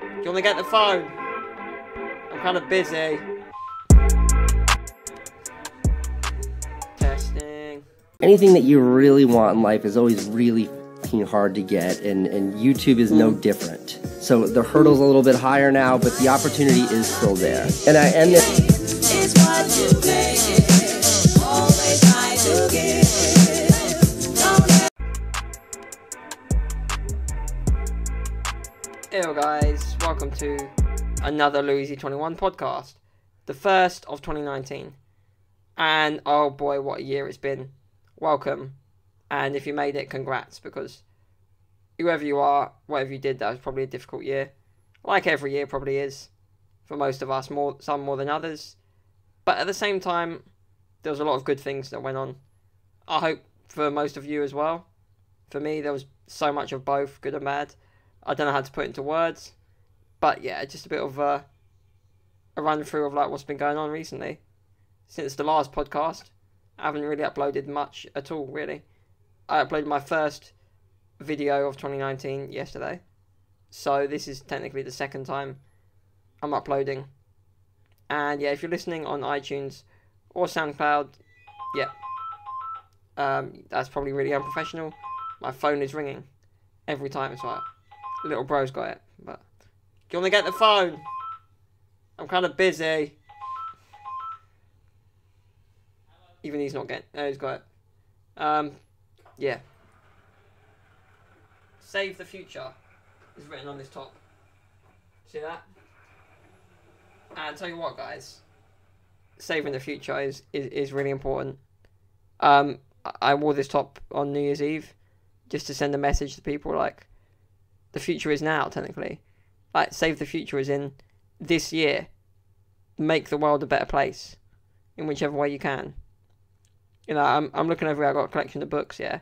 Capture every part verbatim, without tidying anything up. Do you want to get the phone? I'm kind of busy. Testing. Anything that you really want in life is always really fucking hard to get, and, and YouTube is mm. no different. So the hurdle's a little bit higher now, but the opportunity is still there. And I end it. Hello guys, welcome to another luisi twenty-one podcast, the first of twenty nineteen, and oh boy, what a year it's been. Welcome, and if you made it, congrats, because whoever you are, whatever you did, that was probably a difficult year, like every year probably is, for most of us, more some more than others, but at the same time, there was a lot of good things that went on. I hope for most of you as well. For me, there was so much of both, good and bad. I don't know how to put it into words, but yeah, just a bit of uh, a run through of like what's been going on recently. Since the last podcast, I haven't really uploaded much at all, really. I uploaded my first video of twenty nineteen yesterday, so this is technically the second time I'm uploading. And yeah, if you're listening on iTunes or SoundCloud, yeah, um, that's probably really unprofessional. My phone is ringing every time, so I... Little bro's got it, but... Do you want to get the phone? I'm kind of busy. Even he's not getting... Oh, he's got it. Um, yeah. Save the future is written on this top. See that? And tell you what, guys. Saving the future is, is, is really important. Um, I wore this top on New Year's Eve just to send a message to people, like... The future is now, technically. Like, save the future is in this year. Make the world a better place in whichever way you can. You know, I'm I'm looking everywhere. I've got a collection of books, yeah.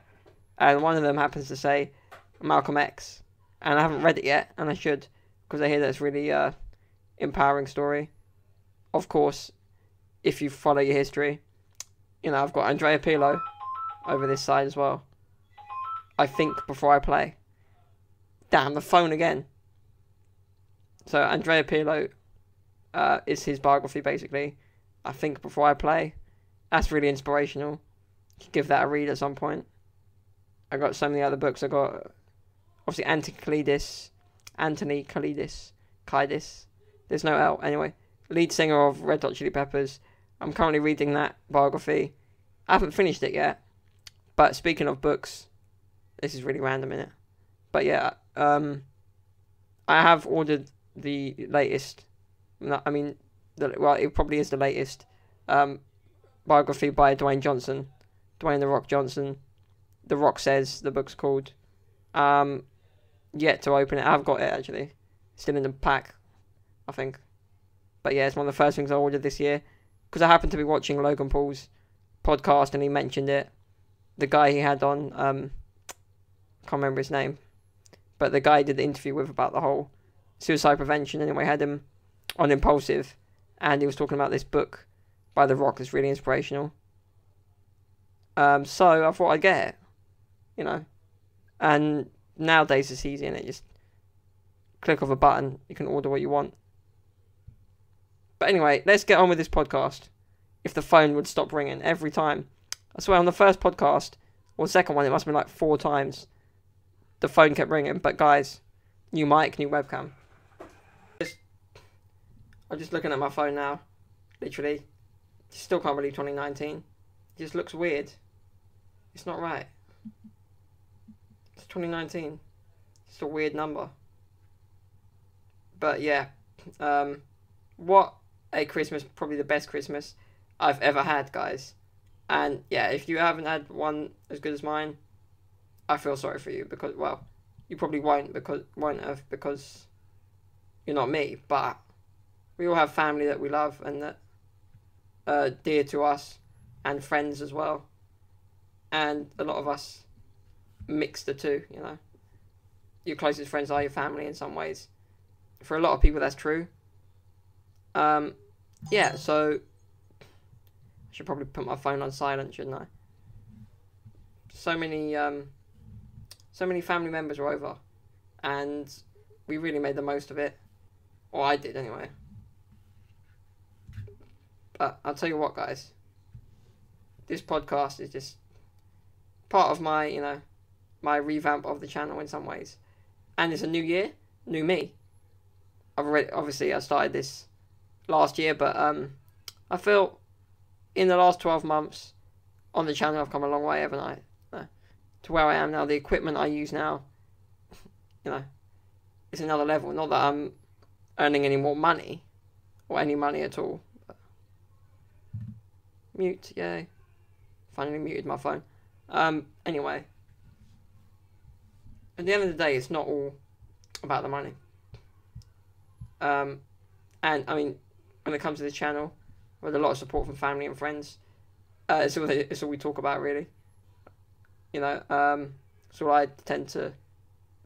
And one of them happens to say Malcolm X. And I haven't read it yet, and I should, because I hear that's really uh empowering story. Of course, if you follow your history. You know, I've got Andrea Pirlo over this side as well. I think before I play. Damn, the phone again. So Andrea Pirlo uh, is his biography, basically. I think before I play. That's really inspirational. Should give that a read at some point. I got so many other books. I got obviously Anthony Kiedis, Anthony Kiedis, Kiedis. There's no L anyway. Lead singer of Red Hot Chili Peppers. I'm currently reading that biography. I haven't finished it yet. But speaking of books, this is really random, innit? But yeah, um, I have ordered the latest, I mean, the, well, it probably is the latest um, biography by Dwayne Johnson, Dwayne The Rock Johnson. The Rock Says, the book's called. Um, yet to open it. I've got it, actually. Still in the pack, I think. But yeah, it's one of the first things I ordered this year, because I happened to be watching Logan Paul's podcast, and he mentioned it. The guy he had on, um, I can't remember his name. But the guy I did the interview with about the whole suicide prevention, anyway, had him on Impulsive. And he was talking about this book by The Rock that's really inspirational. Um, so I thought I'd get it, you know. And nowadays it's easy, isn't it? Just click of a button, you can order what you want. But anyway, let's get on with this podcast. If the phone would stop ringing every time. I swear on the first podcast, or second one, it must have been like four times. The phone kept ringing, but guys, new mic, new webcam. Just, I'm just looking at my phone now, literally. Still can't believe twenty nineteen. It just looks weird. It's not right. It's twenty nineteen. It's a weird number. But yeah, um, what a Christmas, probably the best Christmas I've ever had, guys. And yeah, if you haven't had one as good as mine, I feel sorry for you, because, well, you probably won't because won't have because you're not me, but we all have family that we love and that are dear to us, and friends as well, and a lot of us mix the two, you know. Your closest friends are your family in some ways. For a lot of people, that's true. Um, yeah, so I should probably put my phone on silent, shouldn't I? So many... Um, So many family members were over, and we really made the most of it. Or I did, anyway. But I'll tell you what, guys. This podcast is just part of my, you know, my revamp of the channel in some ways. And it's a new year, new me. I've already, obviously, I started this last year, but um, I feel in the last twelve months on the channel, I've come a long way, haven't I? No. To where I am now, the equipment I use now, you know, it's another level. Not that I'm earning any more money, or any money at all. But... mute, yay. Finally muted my phone. Um, anyway. At the end of the day, it's not all about the money. Um, and, I mean, when it comes to the channel, with a lot of support from family and friends, uh, it's, all, it's all we talk about, really. You know, um, it's all I tend to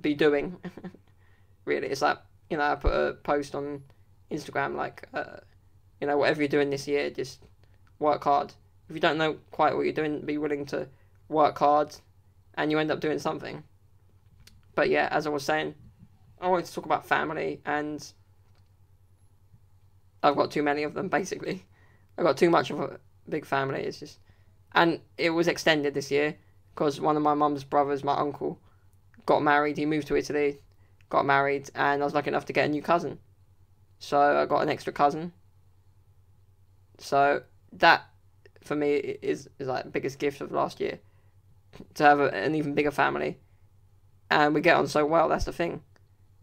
be doing, really. It's like, you know, I put a post on Instagram, like, uh, you know, whatever you're doing this year, just work hard. If you don't know quite what you're doing, be willing to work hard, and you end up doing something. But yeah, as I was saying, I wanted to talk about family, and I've got too many of them, basically. I've got too much of a big family, it's just... And it was extended this year, because one of my mum's brothers, my uncle, got married. He moved to Italy, got married, and I was lucky enough to get a new cousin. So I got an extra cousin. So that, for me, is, is like the biggest gift of last year. To have a, an even bigger family. And we get on so well, that's the thing.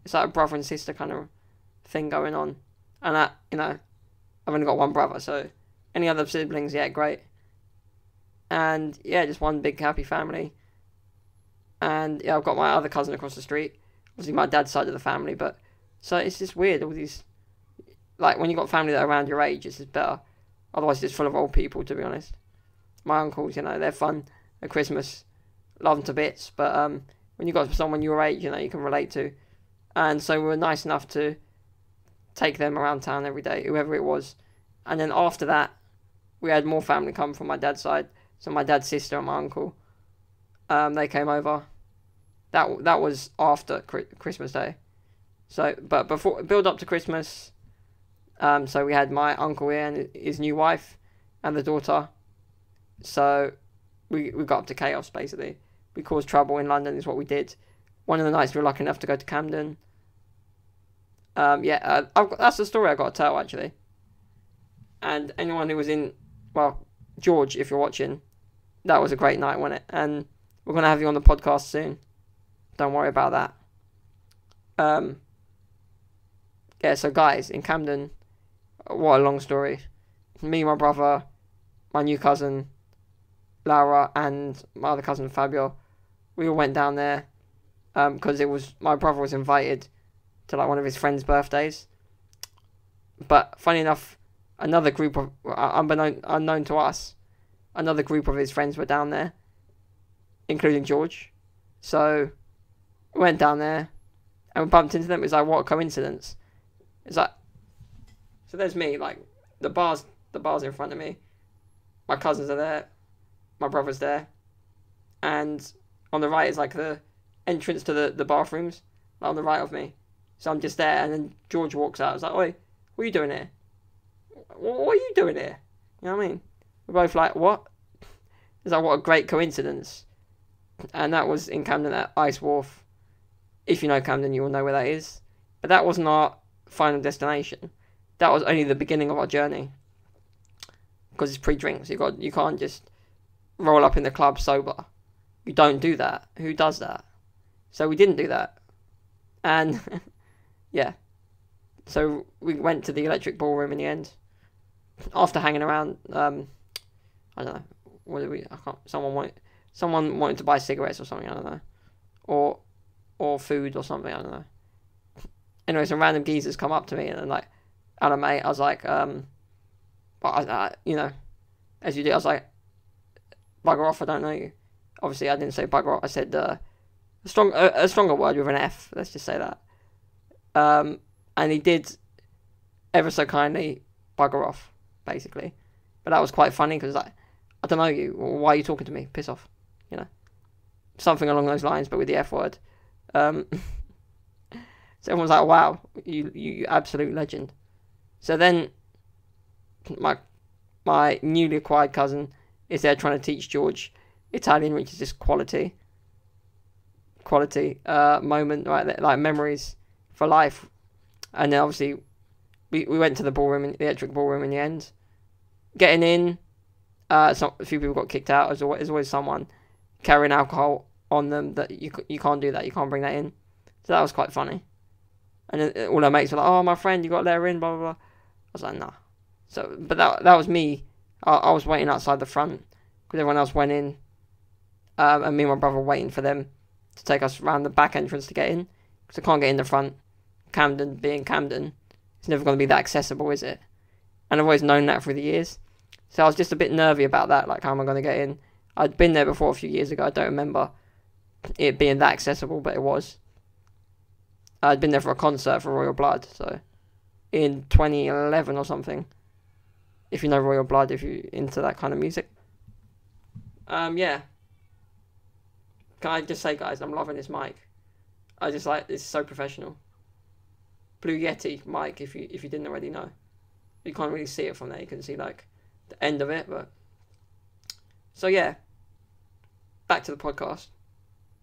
It's like a brother and sister kind of thing going on. And I, you know, I've only got one brother, so any other siblings, yeah, great. And yeah, just one big happy family. And yeah, I've got my other cousin across the street. Obviously my dad's side of the family, but so it's just weird, all these, like when you've got family that are around your age, it's just better. Otherwise it's full of old people, to be honest. My uncles, you know, they're fun at Christmas, love them to bits, but um when you've got someone your age, you know, you can relate to. And so we were nice enough to take them around town every day, whoever it was. And then after that, we had more family come from my dad's side. So my dad's sister and my uncle, um, they came over. That that was after Christmas Day. So, but before, build up to Christmas. Um, so we had my uncle here and his new wife and the daughter. So we we got up to chaos, basically. We caused trouble in London, is what we did. One of the nights we were lucky enough to go to Camden. Um, yeah, uh, I've got, that's the story I've got to tell, actually. And anyone who was in... Well, George, if you're watching, that was a great night, wasn't it? And we're going to have you on the podcast soon. Don't worry about that. Um, yeah, so guys, in Camden, what a long story. Me, my brother, my new cousin, Laura, and my other cousin, Fabio, we all went down there because um, it was my brother was invited... to like one of his friends' birthdays. But funny enough, another group of, unbeknown, unknown to us, another group of his friends were down there, including George. So we went down there and we bumped into them. It was like, what a coincidence. It's like, so there's me, like the bar's, the bar's in front of me. My cousins are there. My brother's there. And on the right is like the entrance to the, the bathrooms, like on the right of me. So I'm just there, and then George walks out. I was like, oi, what are you doing here? What are you doing here? You know what I mean? We're both like, what? It's like, what a great coincidence. And that was in Camden at Ice Wharf. If you know Camden, you will know where that is. But that wasn't our final destination. That was only the beginning of our journey. Because it's pre-drinks. You got, you can't just roll up in the club sober. You don't do that. Who does that? So we didn't do that. And... yeah, so we went to the Electric Ballroom in the end. After hanging around, um, I don't know, what did we? I can't. Someone wanted, someone wanted to buy cigarettes or something. I don't know, or or food or something. I don't know. Anyway, some random geezers come up to me and then like, "Hello, mate." I was like, um, but I, I, you know, as you do, I was like, "Bugger off! I don't know you." Obviously, I didn't say "bugger off." I said uh, a strong, a, a stronger word with an F. Let's just say that. Um, and he did ever so kindly bugger off, basically. But that was quite funny because like, I don't know you. Why are you talking to me? Piss off, you know, something along those lines, but with the F word. Um, So everyone's like, wow, you you absolute legend. So then my my newly acquired cousin is there trying to teach George Italian, which is just quality. Quality uh, moment, right there, like memories for life. And then obviously we, we went to the ballroom, in, the Electric Ballroom in the end. Getting in, uh, some, a few people got kicked out. There's always, there's always someone carrying alcohol on them that you you can't do that, you can't bring that in. So that was quite funny. And then all her mates were like, oh, my friend, you got let her in, blah, blah, blah. I was like, nah. So, but that that was me. I, I was waiting outside the front because everyone else went in. Um, and me and my brother were waiting for them to take us around the back entrance to get in, because I can't get in the front. Camden being Camden, it's never going to be that accessible, is it? And I've always known that through the years. So I was just a bit nervy about that, like, how am I going to get in? I'd been there before a few years ago. I don't remember it being that accessible, but it was. I'd been there for a concert for Royal Blood, so in twenty eleven or something. If you know Royal Blood, if you're into that kind of music. Um, yeah. Can I just say, guys, I'm loving this mic. I just like, it's so professional. Blue Yeti mic, if you if you didn't already know. You can't really see it from there. You can see, like, the end of it, but... So, yeah. Back to the podcast.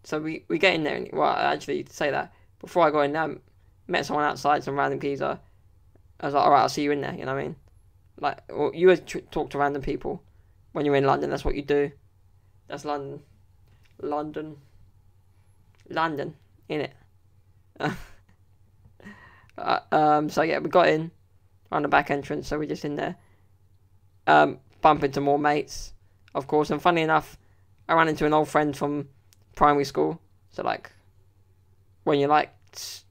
So, we, we get in there, and, well, I actually say that. Before I got in there, I met someone outside, some random geezer. I was like, alright, I'll see you in there, you know what I mean? Like, well, you always talk to random people when you're in London. That's what you do. That's London. London. London, innit? uh, um, so, yeah, we got in on the back entrance, so we're just in there. Um, bump into more mates, of course. And funny enough, I ran into an old friend from primary school. So, like, when you're, like,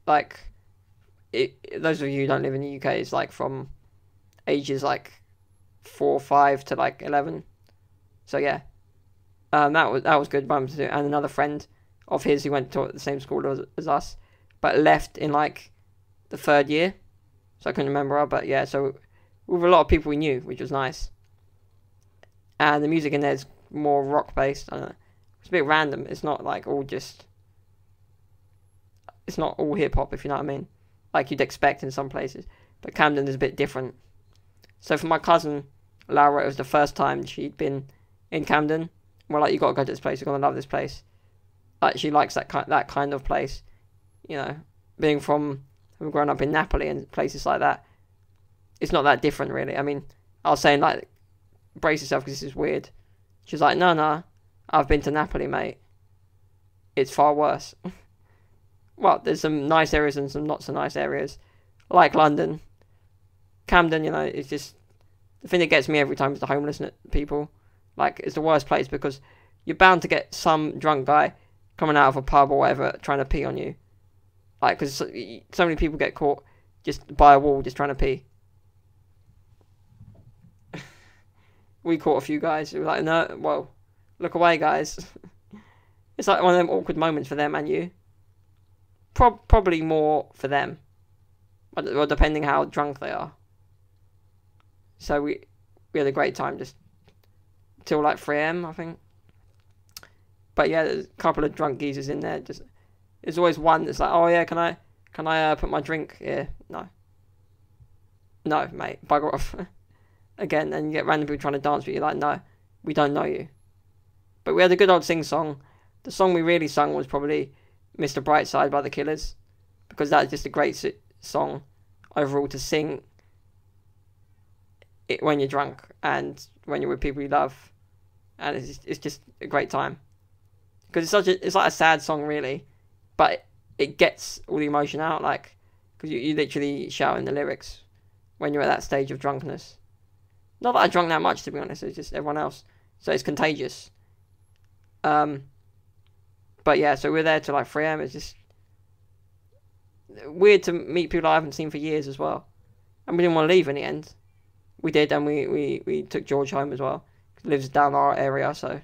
like it, those of you who don't live in the U K, it's, like, from ages, like, four, five to, like, eleven. So, yeah. Um, that was that was good. Bump to do. And another friend of his who went to the same school as, as us, but left in like the third year, so I couldn't remember her. But yeah, so with a lot of people we knew, which was nice. And the music in there is more rock based. I don't know. It's a bit random. It's not like all just. It's not all hip hop, if you know what I mean, like you'd expect in some places. But Camden is a bit different. So for my cousin Laura, it was the first time she'd been in Camden. Well, like, you gotta go to this place, you're gonna love this place. Like, she likes that kind, that kind of place, you know. Being from, having grown up in Napoli and places like that, it's not that different, really. I mean, I was saying, like, brace yourself because this is weird. She's like, no, no, I've been to Napoli, mate. It's far worse. Well, there's some nice areas and some not so nice areas, like London. Camden, you know, it's just the thing that gets me every time is the homeless people. Like, it's the worst place because you're bound to get some drunk guy coming out of a pub or whatever trying to pee on you. Like, because so, so many people get caught just by a wall just trying to pee. We caught a few guys who were like, no, well, look away, guys. It's like one of them awkward moments for them and you. Pro probably more for them. Well, depending how drunk they are. So we, we had a great time just... till like three A M I think. But yeah, there's a couple of drunk geezers in there. Just there's always one that's like, oh yeah, can I can I uh, put my drink here? No. No, mate, bugger off. Again, and you get random people trying to dance, but you're like, no, we don't know you. But we had a good old sing song. The song we really sung was probably Mister Brightside by The Killers, because that's just a great si song overall to sing it when you're drunk and when you're with people you love, and it's just, it's just a great time because it's such a it's like a sad song really, but it, it gets all the emotion out, like, because you, you literally shout in the lyrics when you're at that stage of drunkenness. Not that I drank that much, to be honest. It's just everyone else, so it's contagious. Um, but yeah, so we're there till like three A M It's just weird to meet people I haven't seen for years as well, and we didn't want to leave in the end. We did, and we, we, we took George home as well. He lives down our area, so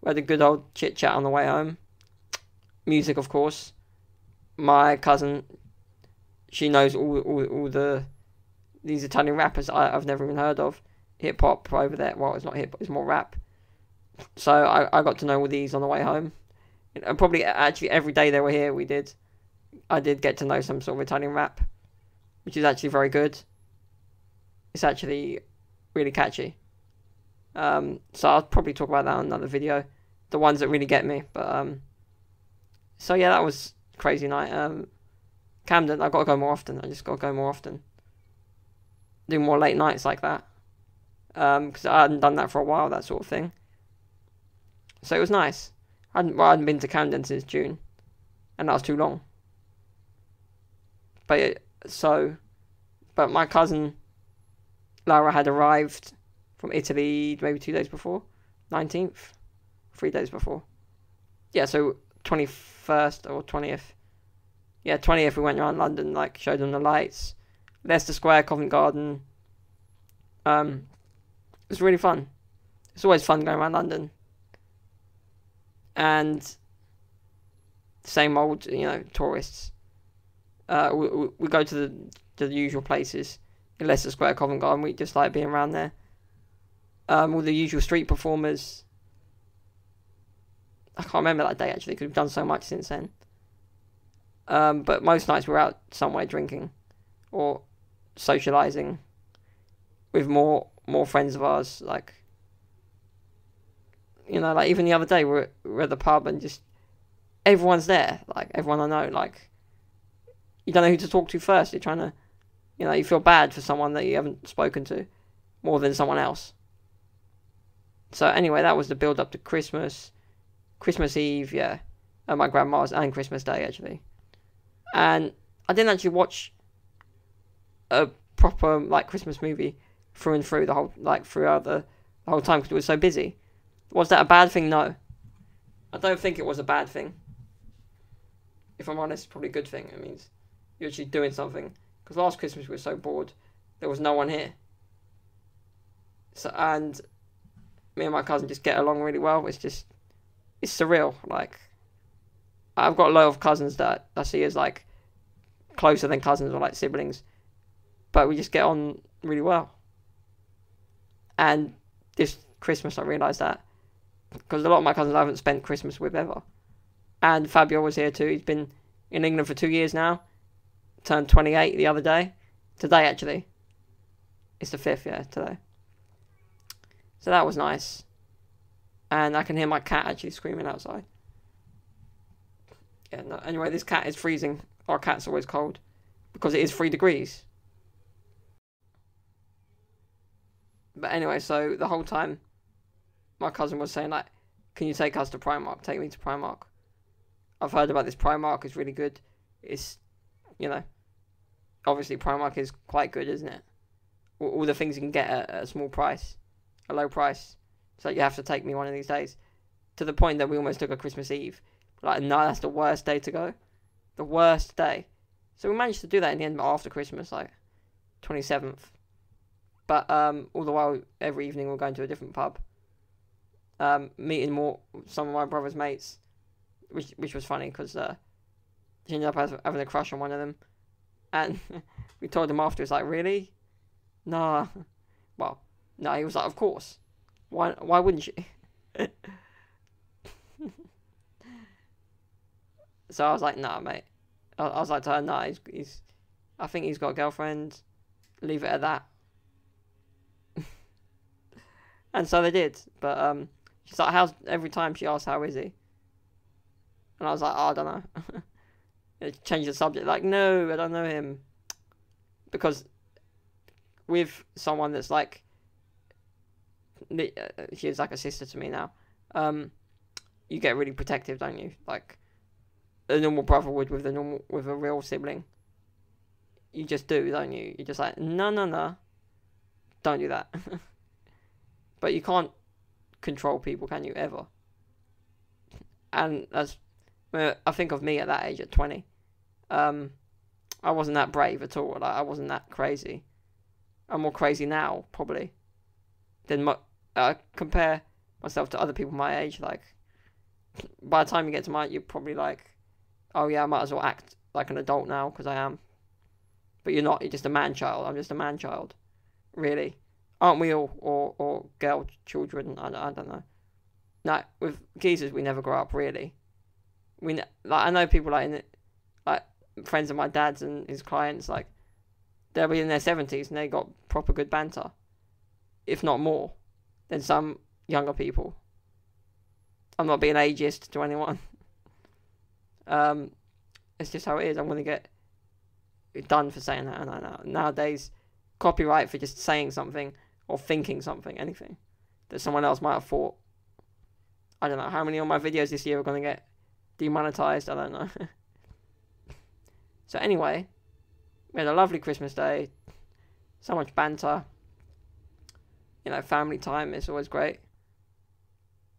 we had a good old chit-chat on the way home. Music, of course. My cousin, she knows all all, all the these Italian rappers I, I've never even heard of. Hip-hop over there. Well, it's not hip-hop, it's more rap. So I, I got to know all these on the way home. And probably, actually, every day they were here, we did. I did get to know some sort of Italian rap, which is actually very good. It's actually really catchy. Um, so I'll probably talk about that on another video. The ones that really get me. But um, so yeah, that was a crazy night. Um, Camden, I've got to go more often. I just got to go more often. Do more late nights like that. Because um, I hadn't done that for a while, that sort of thing. So it was nice. I hadn't, well, I hadn't been to Camden since June. And that was too long. But it, so, but my cousin Laura had arrived from Italy maybe two days before, nineteenth, three days before. Yeah, so twenty-first or twentieth. Yeah, twentieth we went around London, like showed them the lights, Leicester Square, Covent Garden. Um, it was really fun. It's always fun going around London. And same old, you know, tourists. Uh, we, we, we go to the, the usual places. In Leicester Square, Covent Garden, we just like being around there. Um, all the usual street performers. I can't remember that day, actually, because we've done so much since then. Um, but most nights we're out somewhere drinking or socialising with more more friends of ours. Like, you know, like even the other day, we were, we were at the pub and just everyone's there. Like, everyone I know, like, you don't know who to talk to first. You're trying to, you know, you feel bad for someone that you haven't spoken to more than someone else. So anyway, that was the build up to Christmas, Christmas Eve, yeah, and my grandma's and Christmas Day, actually. And I didn't actually watch a proper, like, Christmas movie through and through the whole, like, throughout the, the whole time because it was so busy. Was that a bad thing? No. I don't think it was a bad thing. If I'm honest, it's probably a good thing. It means you're actually doing something. Because last Christmas we were so bored, there was no one here. So, and me and my cousin just get along really well. It's just, it's surreal. Like, I've got a lot of cousins that I see as, like, closer than cousins or, like, siblings. But we just get on really well. And this Christmas I realised that. Because a lot of my cousins I haven't spent Christmas with ever. And Fabio was here too. He's been in England for two years now. Turned twenty-eight the other day. Today, actually. It's the fifth, yeah, today. So that was nice. And I can hear my cat actually screaming outside. Yeah, no, anyway, this cat is freezing. Our cat's always cold. Because it is three degrees. But anyway, so the whole time, my cousin was saying, like, can you take us to Primark? Take me to Primark. I've heard about this Primark, it's really good. It's, you know, obviously Primark is quite good, isn't it? All, all the things you can get at, at a small price, a low price. So you have to take me one of these days. To the point that we almost took a Christmas Eve. Like, no, that's the worst day to go. The worst day. So we managed to do that in the end, but after Christmas, like, twenty-seventh. But um, all the while, every evening we're going to a different pub. Um, meeting more, some of my brother's mates. Which which was funny because uh, she ended up having a crush on one of them, and we told him after. It's like, really, nah. Well, no. He was like, of course. Why why wouldn't she? So I was like, nah, mate. I, I was like to her, nah. He's, he's I think he's got a girlfriend. Leave it at that. And so they did. But um, she's like, how's every time she asks, how is he? And I was like, oh, I don't know. It changed the subject. Like, no, I don't know him. Because with someone that's like, she is like a sister to me now, um, you get really protective, don't you? Like, a normal brother would with a normal, with a real sibling. You just do, don't you? You're just like, no, no, no. Don't do that. But you can't control people, can you, ever? And that's, I think of me at that age, at twenty. Um, I wasn't that brave at all. Like, I wasn't that crazy. I'm more crazy now, probably. Than my, uh, compare myself to other people my age. Like, by the time you get to my, you're probably like, oh yeah, I might as well act like an adult now, because I am. But you're not. You're just a man child. I'm just a man child, really. Aren't we all, or or girl children? I I don't know. No, with geezers we never grow up, really. We, like, I know people like in the, like friends of my dad's and his clients, like, they'll be in their seventies and they got proper good banter, if not more, than some younger people. I'm not being ageist to anyone. Um, it's just how it is. I'm going to get done for saying that. No, no. Nowadays, copyright for just saying something or thinking something, anything that someone else might have thought. I don't know. How many of my videos this year are going to get demonetized? I don't know. So anyway, we had a lovely Christmas day. So much banter. You know, family time is always great.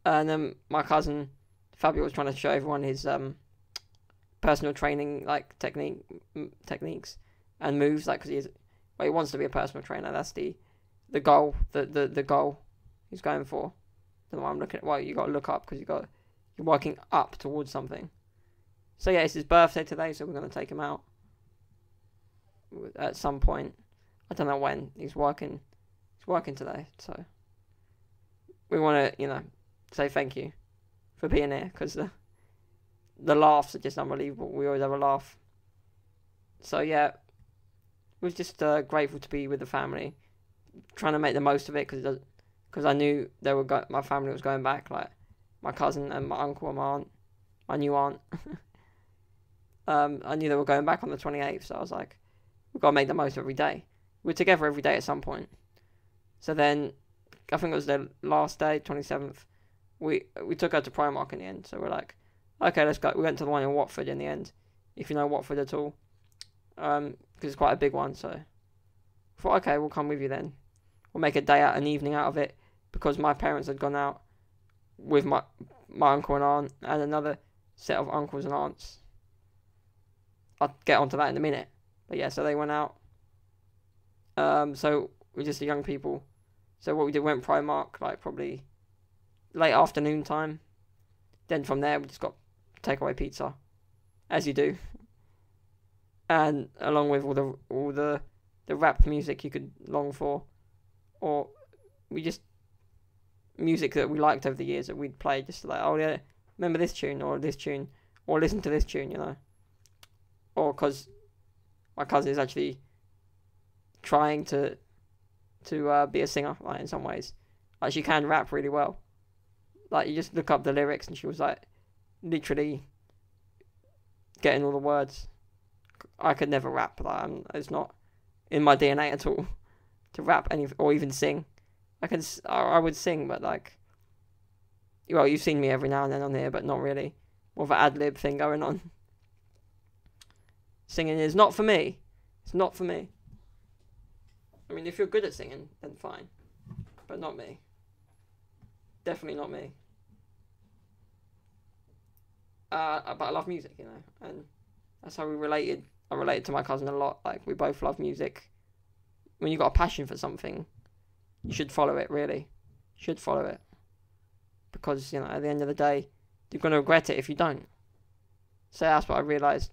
And then my cousin Fabio was trying to show everyone his um, personal training, like, technique, m techniques and moves, like, because he, well, he wants to be a personal trainer. That's the, the goal, the, the, the goal he's going for. The one I'm looking at. Well, you got to look up because you got you're working up towards something. So yeah, it's his birthday today, so we're gonna take him out at some point. I don't know when. He's working. He's working today, so we want to, you know, say thank you for being here, because the the laughs are just unbelievable. We always have a laugh. So yeah, we're just uh, grateful to be with the family, trying to make the most of it, because it doesn't. Because I knew they were go my family was going back, like my cousin and my uncle and my aunt, my new aunt. um, I knew they were going back on the twenty-eighth, so I was like, we've got to make the most of every day. We're together every day at some point. So then, I think it was the last day, twenty-seventh, we we took her to Primark in the end. So we're like, okay, let's go. We went to the one in Watford in the end, if you know Watford at all. Because um, it's quite a big one, so I thought, okay, we'll come with you then. We'll make a day out, an evening out of it, because my parents had gone out with my my uncle and aunt and another set of uncles and aunts. I'll get onto that in a minute. But yeah, so they went out. Um, so we're just the young people. So what we did, we went Primark, like probably late afternoon time. Then from there, we just got takeaway pizza, as you do. And along with all the all the the rap music you could long for. Or we just music that we liked over the years that we'd play, just like, oh yeah, remember this tune or this tune, or listen to this tune, you know. Or because my cousin is actually trying to to uh, be a singer, like, in some ways, like, she can rap really well. Like, you just look up the lyrics, and she was like, literally getting all the words. I could never rap. Like, I'm, it's not in my D N A at all. To rap any or even sing. I can I would sing, but like, well, you've seen me every now and then on here, but not really. More of an ad lib thing going on. Singing is not for me. It's not for me. I mean, if you're good at singing, then fine, but not me. Definitely not me. Uh, but I love music, you know, and that's how we related. I related to my cousin a lot. Like, we both love music. When you've got a passion for something, you should follow it, really. You should follow it. Because, you know, at the end of the day, you're going to regret it if you don't. So that's what I realised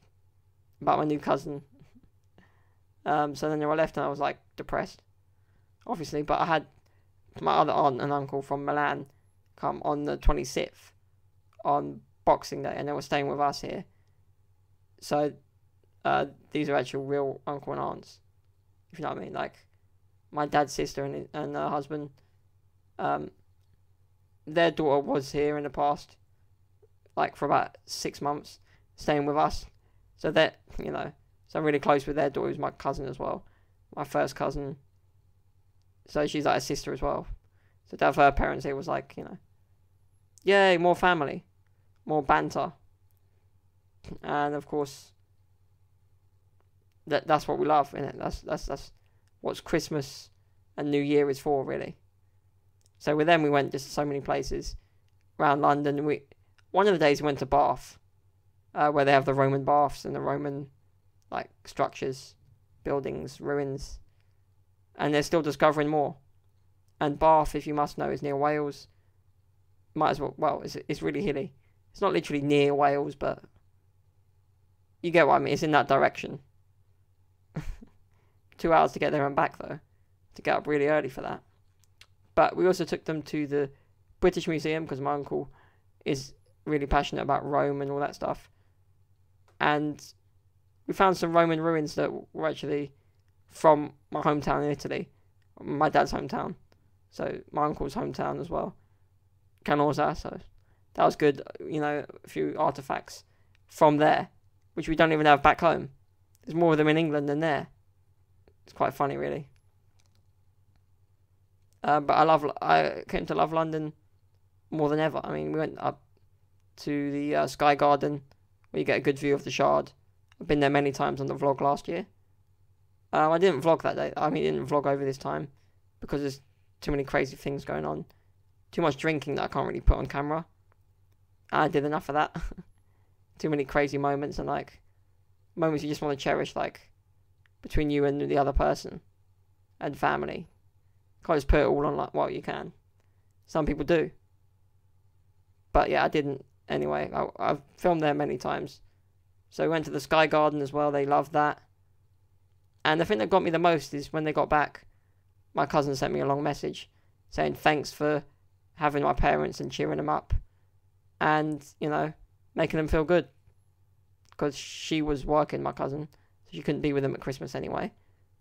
about my new cousin. Um, so then I left and I was, like, depressed, obviously. But I had my other aunt and uncle from Milan come on the twenty-sixth, on Boxing Day. And they were staying with us here. So uh, these are actual real uncle and aunts. If you know what I mean, like, my dad's sister and and her husband, um, their daughter was here in the past, like, for about six months, staying with us. So that, you know, so I'm really close with their daughter, who's my cousin as well, my first cousin. So she's like a sister as well. So to have her parents here was like, you know, yay, more family, more banter, and of course. That that's what we love, innit? That's that's that's what Christmas and New Year is for, really. So with them, we went just so many places around London. We one of the days we went to Bath, uh, where they have the Roman baths and the Roman, like, structures, buildings, ruins, and they're still discovering more. And Bath, if you must know, is near Wales. Might as well. Well, it's it's really hilly. It's not literally near Wales, but you get what I mean. It's in that direction. Two hours to get there and back, though, to get up really early for that. But we also took them to the British Museum, because my uncle is really passionate about Rome and all that stuff. And we found some Roman ruins that were actually from my hometown in Italy, my dad's hometown, so my uncle's hometown as well, Canosa, so that was good, you know, a few artifacts from there, which we don't even have back home. There's more of them in England than there. It's quite funny, really. Uh, but I love, I came to love London more than ever. I mean, we went up to the uh, Sky Garden, where you get a good view of the Shard. I've been there many times on the vlog last year. Um, I didn't vlog that day. I mean, I didn't vlog over this time because there's too many crazy things going on. Too much drinking that I can't really put on camera. I did enough of that. Too many crazy moments and, like, moments you just want to cherish, like, between you and the other person and family. Can't just put it all on, like, well, you can. Some people do. But, yeah, I didn't. Anyway, I, I've filmed there many times. So we went to the Sky Garden as well. They loved that. And the thing that got me the most is when they got back, my cousin sent me a long message saying thanks for having my parents and cheering them up and, you know, making them feel good. Because she was working, my cousin, so she couldn't be with them at Christmas anyway.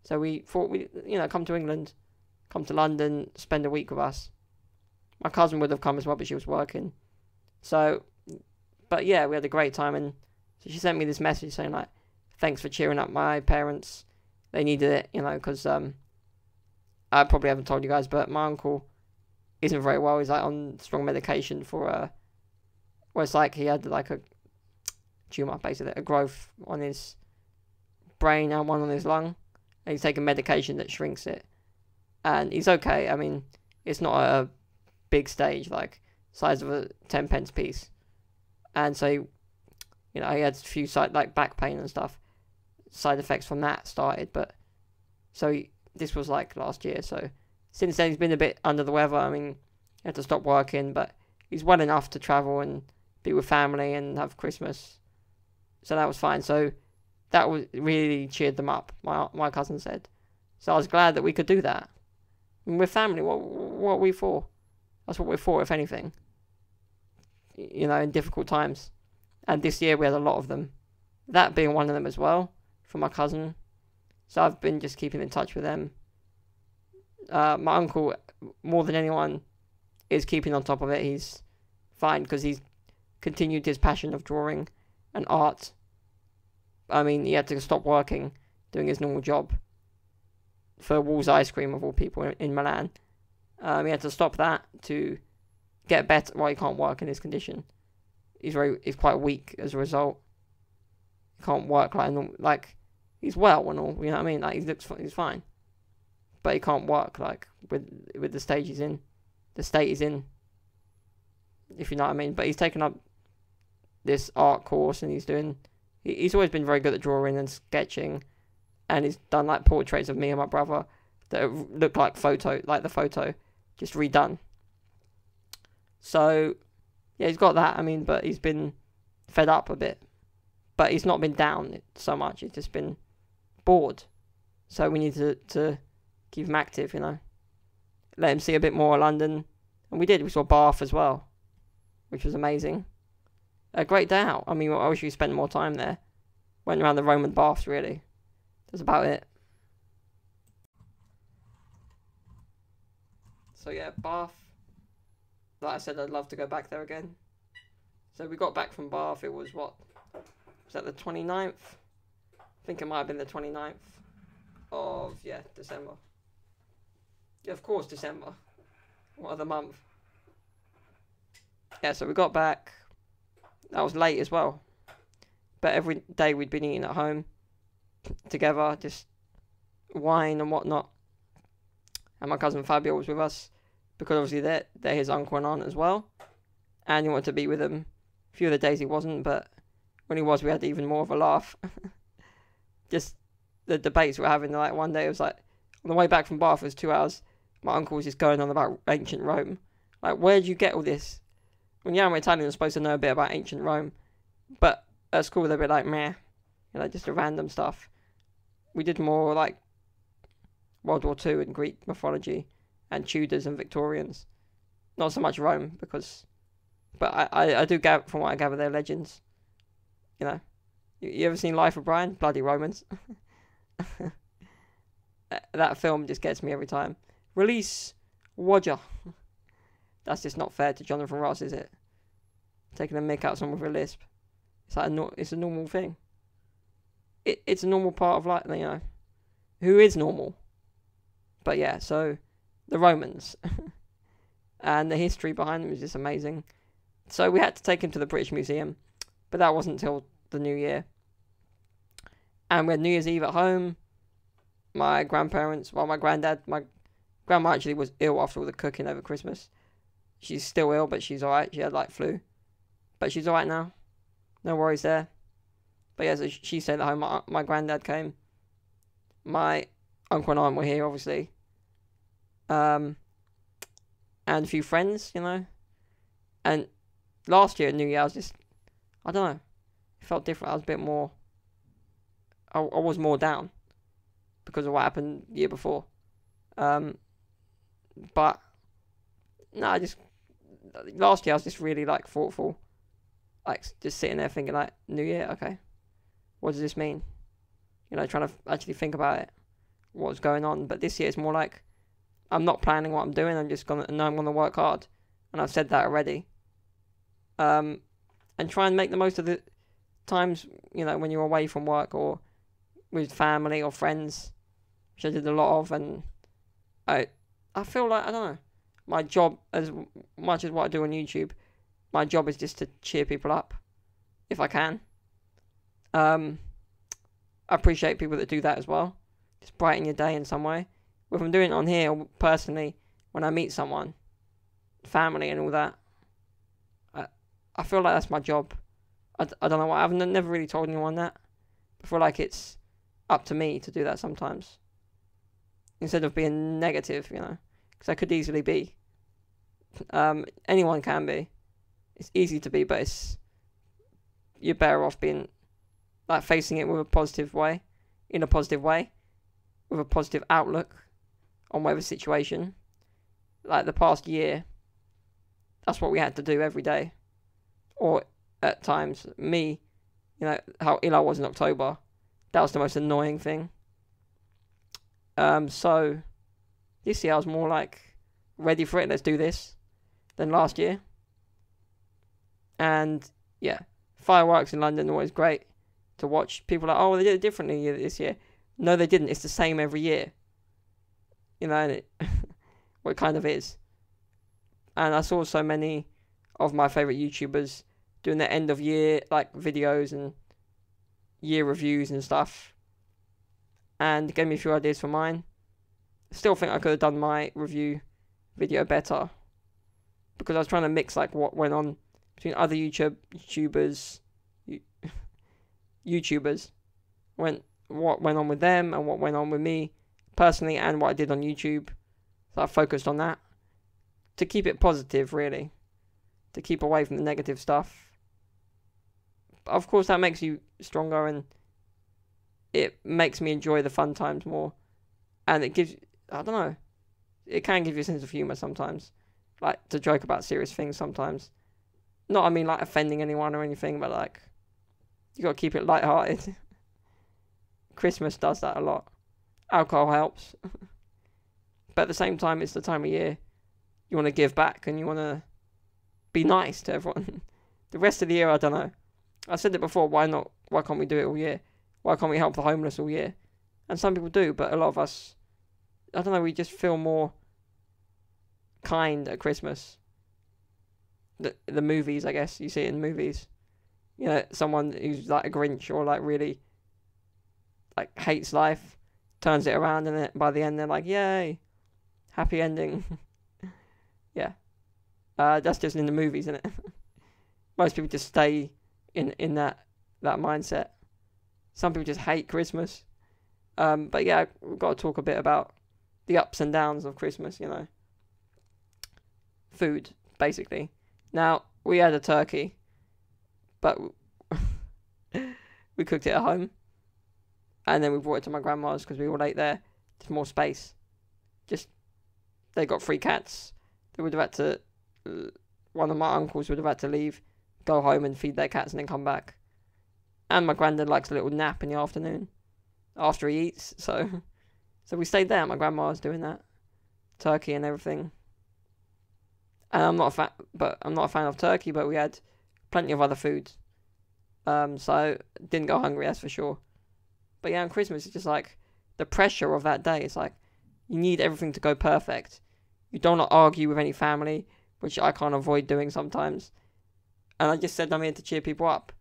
So we thought, we, you know, come to England, come to London, spend a week with us. My cousin would have come as well, but she was working. So, but yeah, we had a great time, and so she sent me this message saying, like, thanks for cheering up my parents. They needed it, you know, because um, I probably haven't told you guys, but my uncle isn't very well. He's, like, on strong medication for, uh, well, it's like he had, like, a tumour, basically, a growth on his brain and one on his lung. And he's taking medication that shrinks it. And he's okay. I mean, it's not a big stage, like, size of a ten pence piece. And so, he, you know, he had a few, side, like, back pain and stuff. Side effects from that started, but... So, he, this was, like, last year, so... Since then, he's been a bit under the weather. I mean, he had to stop working, but he's well enough to travel and be with family and have Christmas. So that was fine. So that was really cheered them up, my my cousin said. So I was glad that we could do that. And we're family. What, what are we for? That's what we're for, if anything. You know, in difficult times. And this year we had a lot of them. That being one of them as well, for my cousin. So I've been just keeping in touch with them. Uh, my uncle, more than anyone, is keeping on top of it. He's fine because he's continued his passion of drawing and art. I mean, he had to stop working, doing his normal job for Wall's Ice Cream, of all people, in, in Milan. Um, he had to stop that to get better. Well, he can't work in his condition. He's very, he's quite weak as a result. He can't work like normal. Like, he's well and all. You know what I mean? Like, he looks, he's fine. But he can't work, like, with with the stage he's in, the state he's in, if you know what I mean. But he's taken up this art course, and he's doing, he, he's always been very good at drawing and sketching, and he's done, like, portraits of me and my brother that look like photo, like the photo, just redone. So, yeah, he's got that, I mean, but he's been fed up a bit. But he's not been down so much, he's just been bored. So we need to... to keep him active, you know. Let him see a bit more of London. And we did. We saw Bath as well, which was amazing. A great day out. I mean, I wish we spent more time there. Went around the Roman baths, really. That's about it. So, yeah, Bath. Like I said, I'd love to go back there again. So, we got back from Bath. It was, what? Was that the twenty-ninth? I think it might have been the twenty-ninth of, yeah, December. Yeah, of course, December. What other month? Yeah, so we got back. That was late as well. But every day we'd been eating at home together, just wine and whatnot. And my cousin Fabio was with us because obviously they're, they're his uncle and aunt as well. And he wanted to be with them. A few of the days he wasn't, but when he was, we had even more of a laugh. Just the debates we were having. Like, one day it was like, on the way back from Bath, it was two hours. My uncle was just going on about ancient Rome. Like, where did you get all this? When you're Italian, you're supposed to know a bit about ancient Rome. But at school, they'd be like, meh. You know, just the random stuff. We did more, like, World War Two and Greek mythology and Tudors and Victorians. Not so much Rome, because... But I, I, I do gather, from what I gather, they're legends. You know, You, you ever seen Life of Brian? Bloody Romans. That film just gets me every time. Release Wodger. That's just not fair to Jonathan Ross, is it? Taking a mick out someone with a lisp. It's like a no it's a normal thing. It it's a normal part of life, you know. Who is normal? But yeah, so the Romans and the history behind them is just amazing. So we had to take him to the British Museum, but that wasn't till the New Year. And we had New Year's Eve at home. My grandparents, well, my granddad, my grandma actually was ill after all the cooking over Christmas. She's still ill, but she's alright. She had, like, flu. But she's alright now. No worries there. But yeah, so she stayed at home. My, my granddad came. My uncle and aunt were here, obviously. Um, and a few friends, you know. And last year at New Year, I was just, I don't know. It felt different. I was a bit more, I, I was more down because of what happened the year before. Um, but, no, I just, last year I was just really, like, thoughtful. Like, just sitting there thinking, like, New Year, okay. What does this mean? You know, trying to actually think about it. What's going on? But this year it's more like, I'm not planning what I'm doing. I'm just going to, no, I'm going to work hard. And I've said that already. Um, and try and make the most of the times, you know, when you're away from work or with family or friends, which I did a lot of. And I, I feel like, I don't know. My job, as much as what I do on YouTube, my job is just to cheer people up, if I can. Um, I appreciate people that do that as well. Just brighten your day in some way. If I'm doing it on here, personally, when I meet someone, family and all that, I, I feel like that's my job. I, I don't know why. I've never really told anyone that. I feel like it's up to me to do that sometimes. Instead of being negative, you know. Because I could easily be. Um, anyone can be. It's easy to be, but it's, you're better off being, like, facing it with a positive way, in a positive way, with a positive outlook on whatever situation. Like the past year, that's what we had to do every day, or at times. Me, you know, how ill I was in October, that was the most annoying thing. Um, so this year I was more like, ready for it, let's do this, than last year. And yeah, fireworks in London always great to watch. People are like, oh, they did it differently this year. No, they didn't. It's the same every year. You know, and it, well, it kind of is. And I saw so many of my favourite YouTubers doing their end of year, like, videos and year reviews and stuff. And it gave me a few ideas for mine. Still think I could have done my review video better. Because I was trying to mix, like, what went on between other YouTube YouTubers. You, YouTubers. Went... what went on with them and what went on with me personally and what I did on YouTube. So I focused on that to keep it positive, really, to keep away from the negative stuff. But of course that makes you stronger, and it makes me enjoy the fun times more, and it gives, I don't know, it can give you a sense of humour sometimes, like to joke about serious things sometimes. Not, I mean, like offending anyone or anything, but like you got to keep it light-hearted. Christmas does that a lot. Alcohol helps. But at the same time, it's the time of year you want to give back and you want to be nice to everyone. The rest of the year, I don't know. I said it before, why not? Why can't we do it all year? Why can't we help the homeless all year? And some people do, but a lot of us, I don't know, we just feel more kind at Christmas. The, the movies, I guess, you see it in movies. You know, someone who's like a Grinch or like really... like, hates life, turns it around, and by the end, they're like, yay, happy ending. Yeah. Uh, that's just in the movies, isn't it? Most people just stay in, in that, that mindset. Some people just hate Christmas. Um, but yeah, we've got to talk a bit about the ups and downs of Christmas, you know. Food, basically. Now, we had a turkey, but we cooked it at home. And then we brought it to my grandma's because we all ate there. There's more space. Just, they got three cats. They would have had to, one of my uncles would have had to leave, go home and feed their cats and then come back. And my granddad likes a little nap in the afternoon after he eats, so so we stayed there. My grandma was doing that, turkey and everything. And I'm not a fan, but I'm not a fan of turkey, but we had plenty of other foods, um, so didn't go hungry, that's for sure. But yeah, on Christmas it's just like the pressure of that day. It's like you need everything to go perfect. You don't want to argue with any family, which I can't avoid doing sometimes. And I just said I'm here to cheer people up,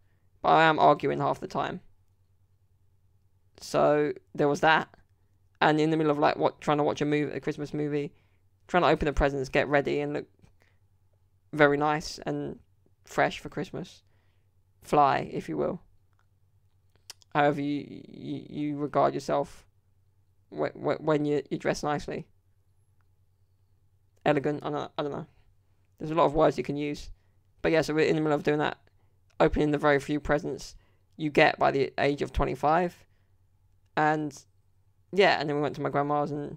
but I am arguing half the time. So there was that, and in the middle of like what trying to watch a movie, a Christmas movie, trying to open the presents, get ready, and look very nice and fresh for Christmas, fly, if you will. However you you, you regard yourself when when you you dress nicely, elegant. I don't, I don't know. There's a lot of words you can use, but yeah. So we're in the middle of doing that, opening the very few presents you get by the age of twenty-five, and yeah. And then we went to my grandma's and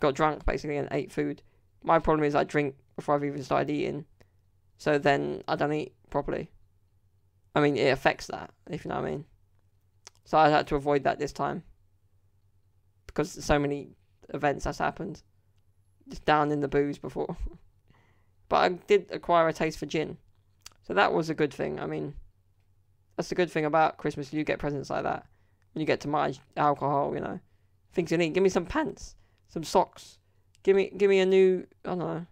got drunk basically and ate food. My problem is I drink before I've even started eating, so then I don't eat properly. I mean, it affects that, if you know what I mean. So I had to avoid that this time, because so many events that's happened, just down in the booze before. But I did acquire a taste for gin, so that was a good thing. I mean, that's the good thing about Christmas. You get presents like that, when you get to my alcohol, you know, things you need. Give me some pants, some socks. Give me, give me a new, I don't know,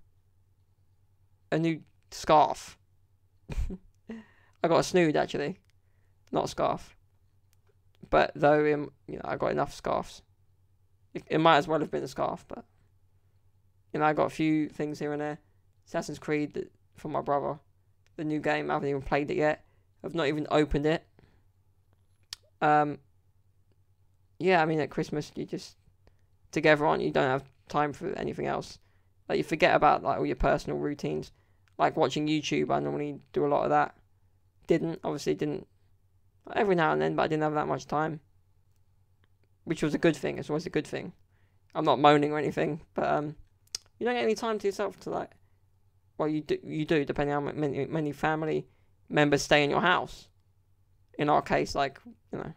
a new scarf. I got a snood actually, not a scarf. But though, in, you know, I got enough scarves. It, it might as well have been a scarf, but you know, I got a few things here and there. Assassin's Creed for my brother, the new game. I haven't even played it yet. I've not even opened it. Um. Yeah, I mean, at Christmas you just together, aren't you? You don't have time for anything else. Like you forget about like all your personal routines, like watching YouTube. I normally do a lot of that. Didn't obviously didn't every now and then, but I didn't have that much time, which was a good thing. It's always a good thing. I'm not moaning or anything, but um, you don't get any time to yourself to like. Well, you do, you do depending on how many many family members stay in your house. In our case, like you know,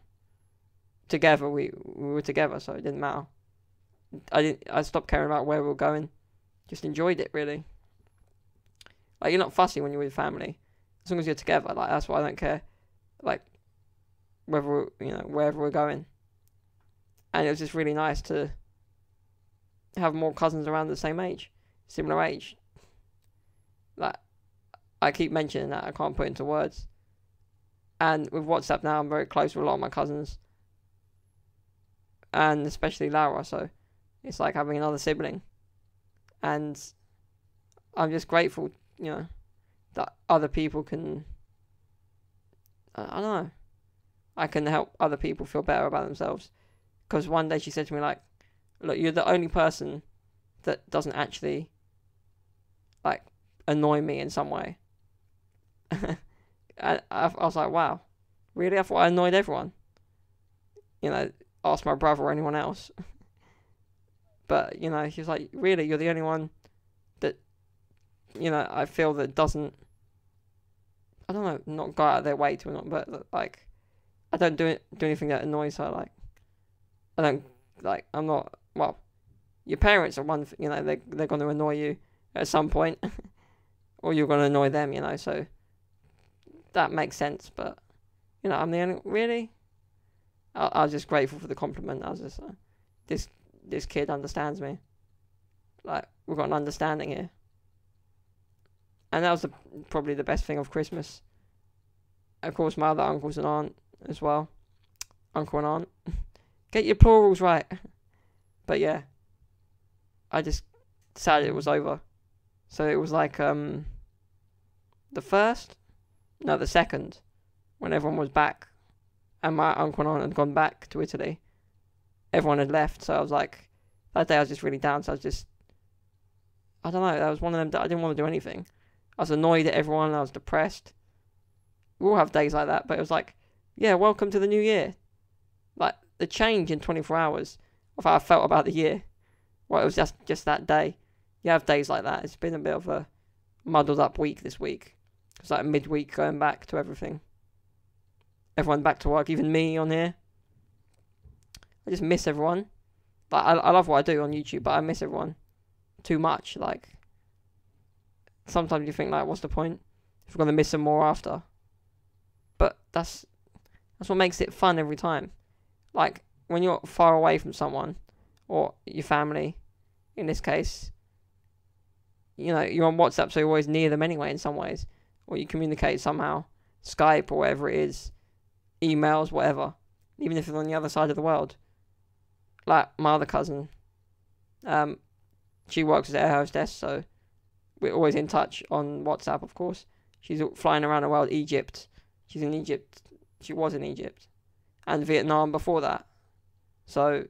together we we were together, so it didn't matter. I didn't. I stopped caring about where we were going. Just enjoyed it really. Like you're not fussy when you're with family. As long as you're together, like that's why I don't care, like whether we're, you know wherever we're going. And it was just really nice to have more cousins around the same age, similar age. Like I keep mentioning that I can't put into words. And with WhatsApp now, I'm very close with a lot of my cousins, and especially Laura. So it's like having another sibling, and I'm just grateful, you know. That other people can, I don't know, I can help other people feel better about themselves. Because one day she said to me, like, look, you're the only person that doesn't actually, like, annoy me in some way. I, I, I was like, wow, really? I thought I annoyed everyone. You know, ask my brother or anyone else. But, you know, she was like, really, you're the only one that, you know, I feel that doesn't, I don't know, not go out of their way to or not, but like, I don't do it, do anything that annoys her. Like, I don't, like, I'm not, well, your parents are one, you know, they're, they're going to annoy you at some point, or you're going to annoy them, you know, so that makes sense. But, you know, I'm the only, really? I, I was just grateful for the compliment. I was just, uh, this, this kid understands me. Like, we've got an understanding here. And that was the, probably the best thing of Christmas. Of course, my other uncles and aunt as well. Uncle and aunt. Get your plurals right. But yeah. I just decided it was over. So it was like um, the first? No, the second. When everyone was back. And my uncle and aunt had gone back to Italy. Everyone had left. So I was like, that day I was just really down. So I was just, I don't know. That was one of them that I didn't want to do anything. I was annoyed at everyone. I was depressed. We all have days like that, but it was like, yeah, welcome to the new year. Like the change in twenty-four hours of how I felt about the year. Well, it was just just that day. You have days like that. It's been a bit of a muddled up week this week. It's like midweek going back to everything. everyone back to work, even me on here. I just miss everyone. Like, I, I love what I do on YouTube, but I miss everyone too much. Like, sometimes you think, like, what's the point if we're going to miss them more after? But that's that's what makes it fun every time. Like, when you're far away from someone, or your family, in this case, you know, you're on WhatsApp, so you're always near them anyway in some ways. Or you communicate somehow, Skype or whatever it is, emails, whatever. Even if it's on the other side of the world. Like, my other cousin, um, she works as an air hostess, so we're always in touch on WhatsApp, of course. She's flying around the world, Egypt. She's in Egypt. She was in Egypt. And Vietnam before that. So,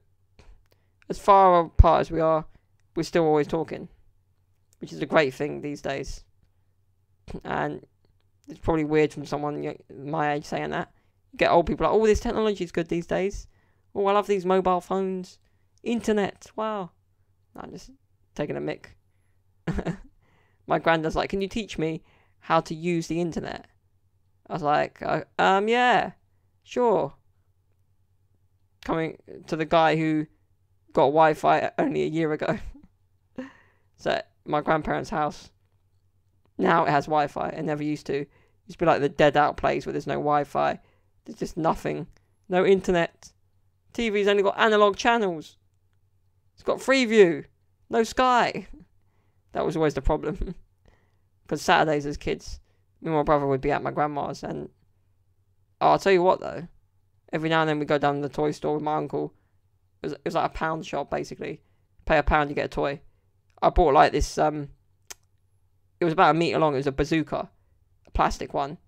as far apart as we are, we're still always talking. Which is a great thing these days. And it's probably weird from someone my age saying that. You get old people like, oh, this technology is good these days. Oh, I love these mobile phones. Internet, wow. I'm just taking a mick. My granddad's like, can you teach me how to use the internet? I was like, um, yeah, sure. Coming to the guy who got Wi-Fi only a year ago. So at my grandparents' house, now it has Wi-Fi. It never used to. It used to be like the dead out place where there's no Wi-Fi. There's just nothing. No internet. T V's only got analog channels. It's got Freeview. No Sky. That was always the problem. Because Saturdays as kids, me and my brother would be at my grandma's. And oh, I'll tell you what though. Every now and then we go down to the toy store with my uncle. It was, it was like a pound shop basically. Pay a pound, you get a toy. I bought like this. Um, it was about a metre long. It was a bazooka, a plastic one.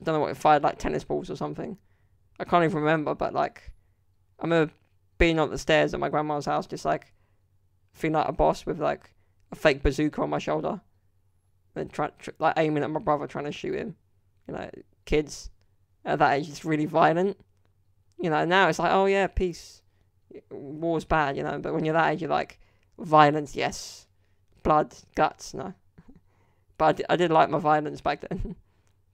I don't know what it fired, like tennis balls or something. I can't even remember, but like, I remember being up the stairs at my grandma's house, just like feeling like a boss with like a fake bazooka on my shoulder, and try, try, like aiming at my brother, trying to shoot him. You know, kids at that age, it's really violent. You know, now it's like, oh yeah, peace. War's bad, you know, but when you're that age, you're like, violence, yes. Blood, guts, no. But I did, I did like my violence back then.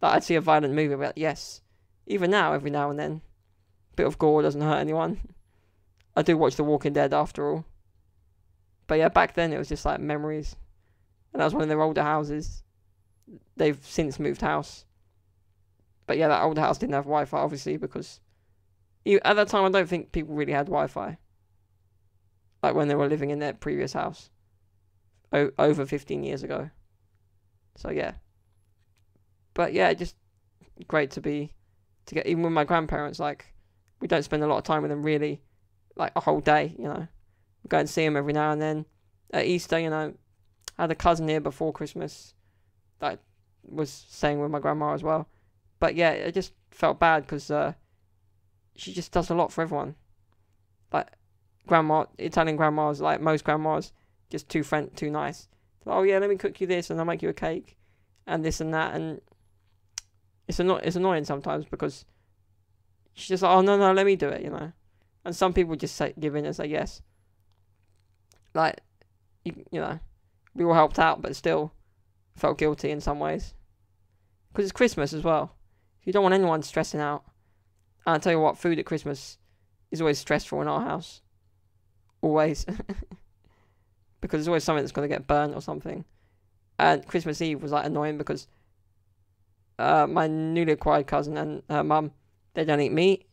Like, I'd see a violent movie, I'd be like, yes. Even now, every now and then. Bit of gore doesn't hurt anyone. I do watch The Walking Dead after all. But yeah, back then it was just like memories. And that was one of their older houses. They've since moved house. But yeah, that older house didn't have Wi-Fi, obviously, because at that time, I don't think people really had Wi-Fi. Like when they were living in their previous house. O over fifteen years ago. So yeah. But yeah, just great to be, to get, even with my grandparents, like, we don't spend a lot of time with them really. Like a whole day, you know. We go and see them every now and then. At Easter, you know, I had a cousin here before Christmas that was staying with my grandma as well. But yeah, it just felt bad because, uh, she just does a lot for everyone. Like, grandma, Italian grandmas, like most grandmas, just too friend, too nice. Like, oh yeah, let me cook you this, and I'll make you a cake, and this and that, and it's anno it's annoying sometimes because she's just like, oh no no, let me do it, you know. And some people just say, give in and say yes. Like, you, you know, we all helped out, but still felt guilty in some ways because it's Christmas as well. You don't want anyone stressing out. And I tell you what, food at Christmas is always stressful in our house. Always. Because there's always something that's going to get burnt or something. And Christmas Eve was, like, annoying because uh, my newly acquired cousin and her mum, they don't eat meat.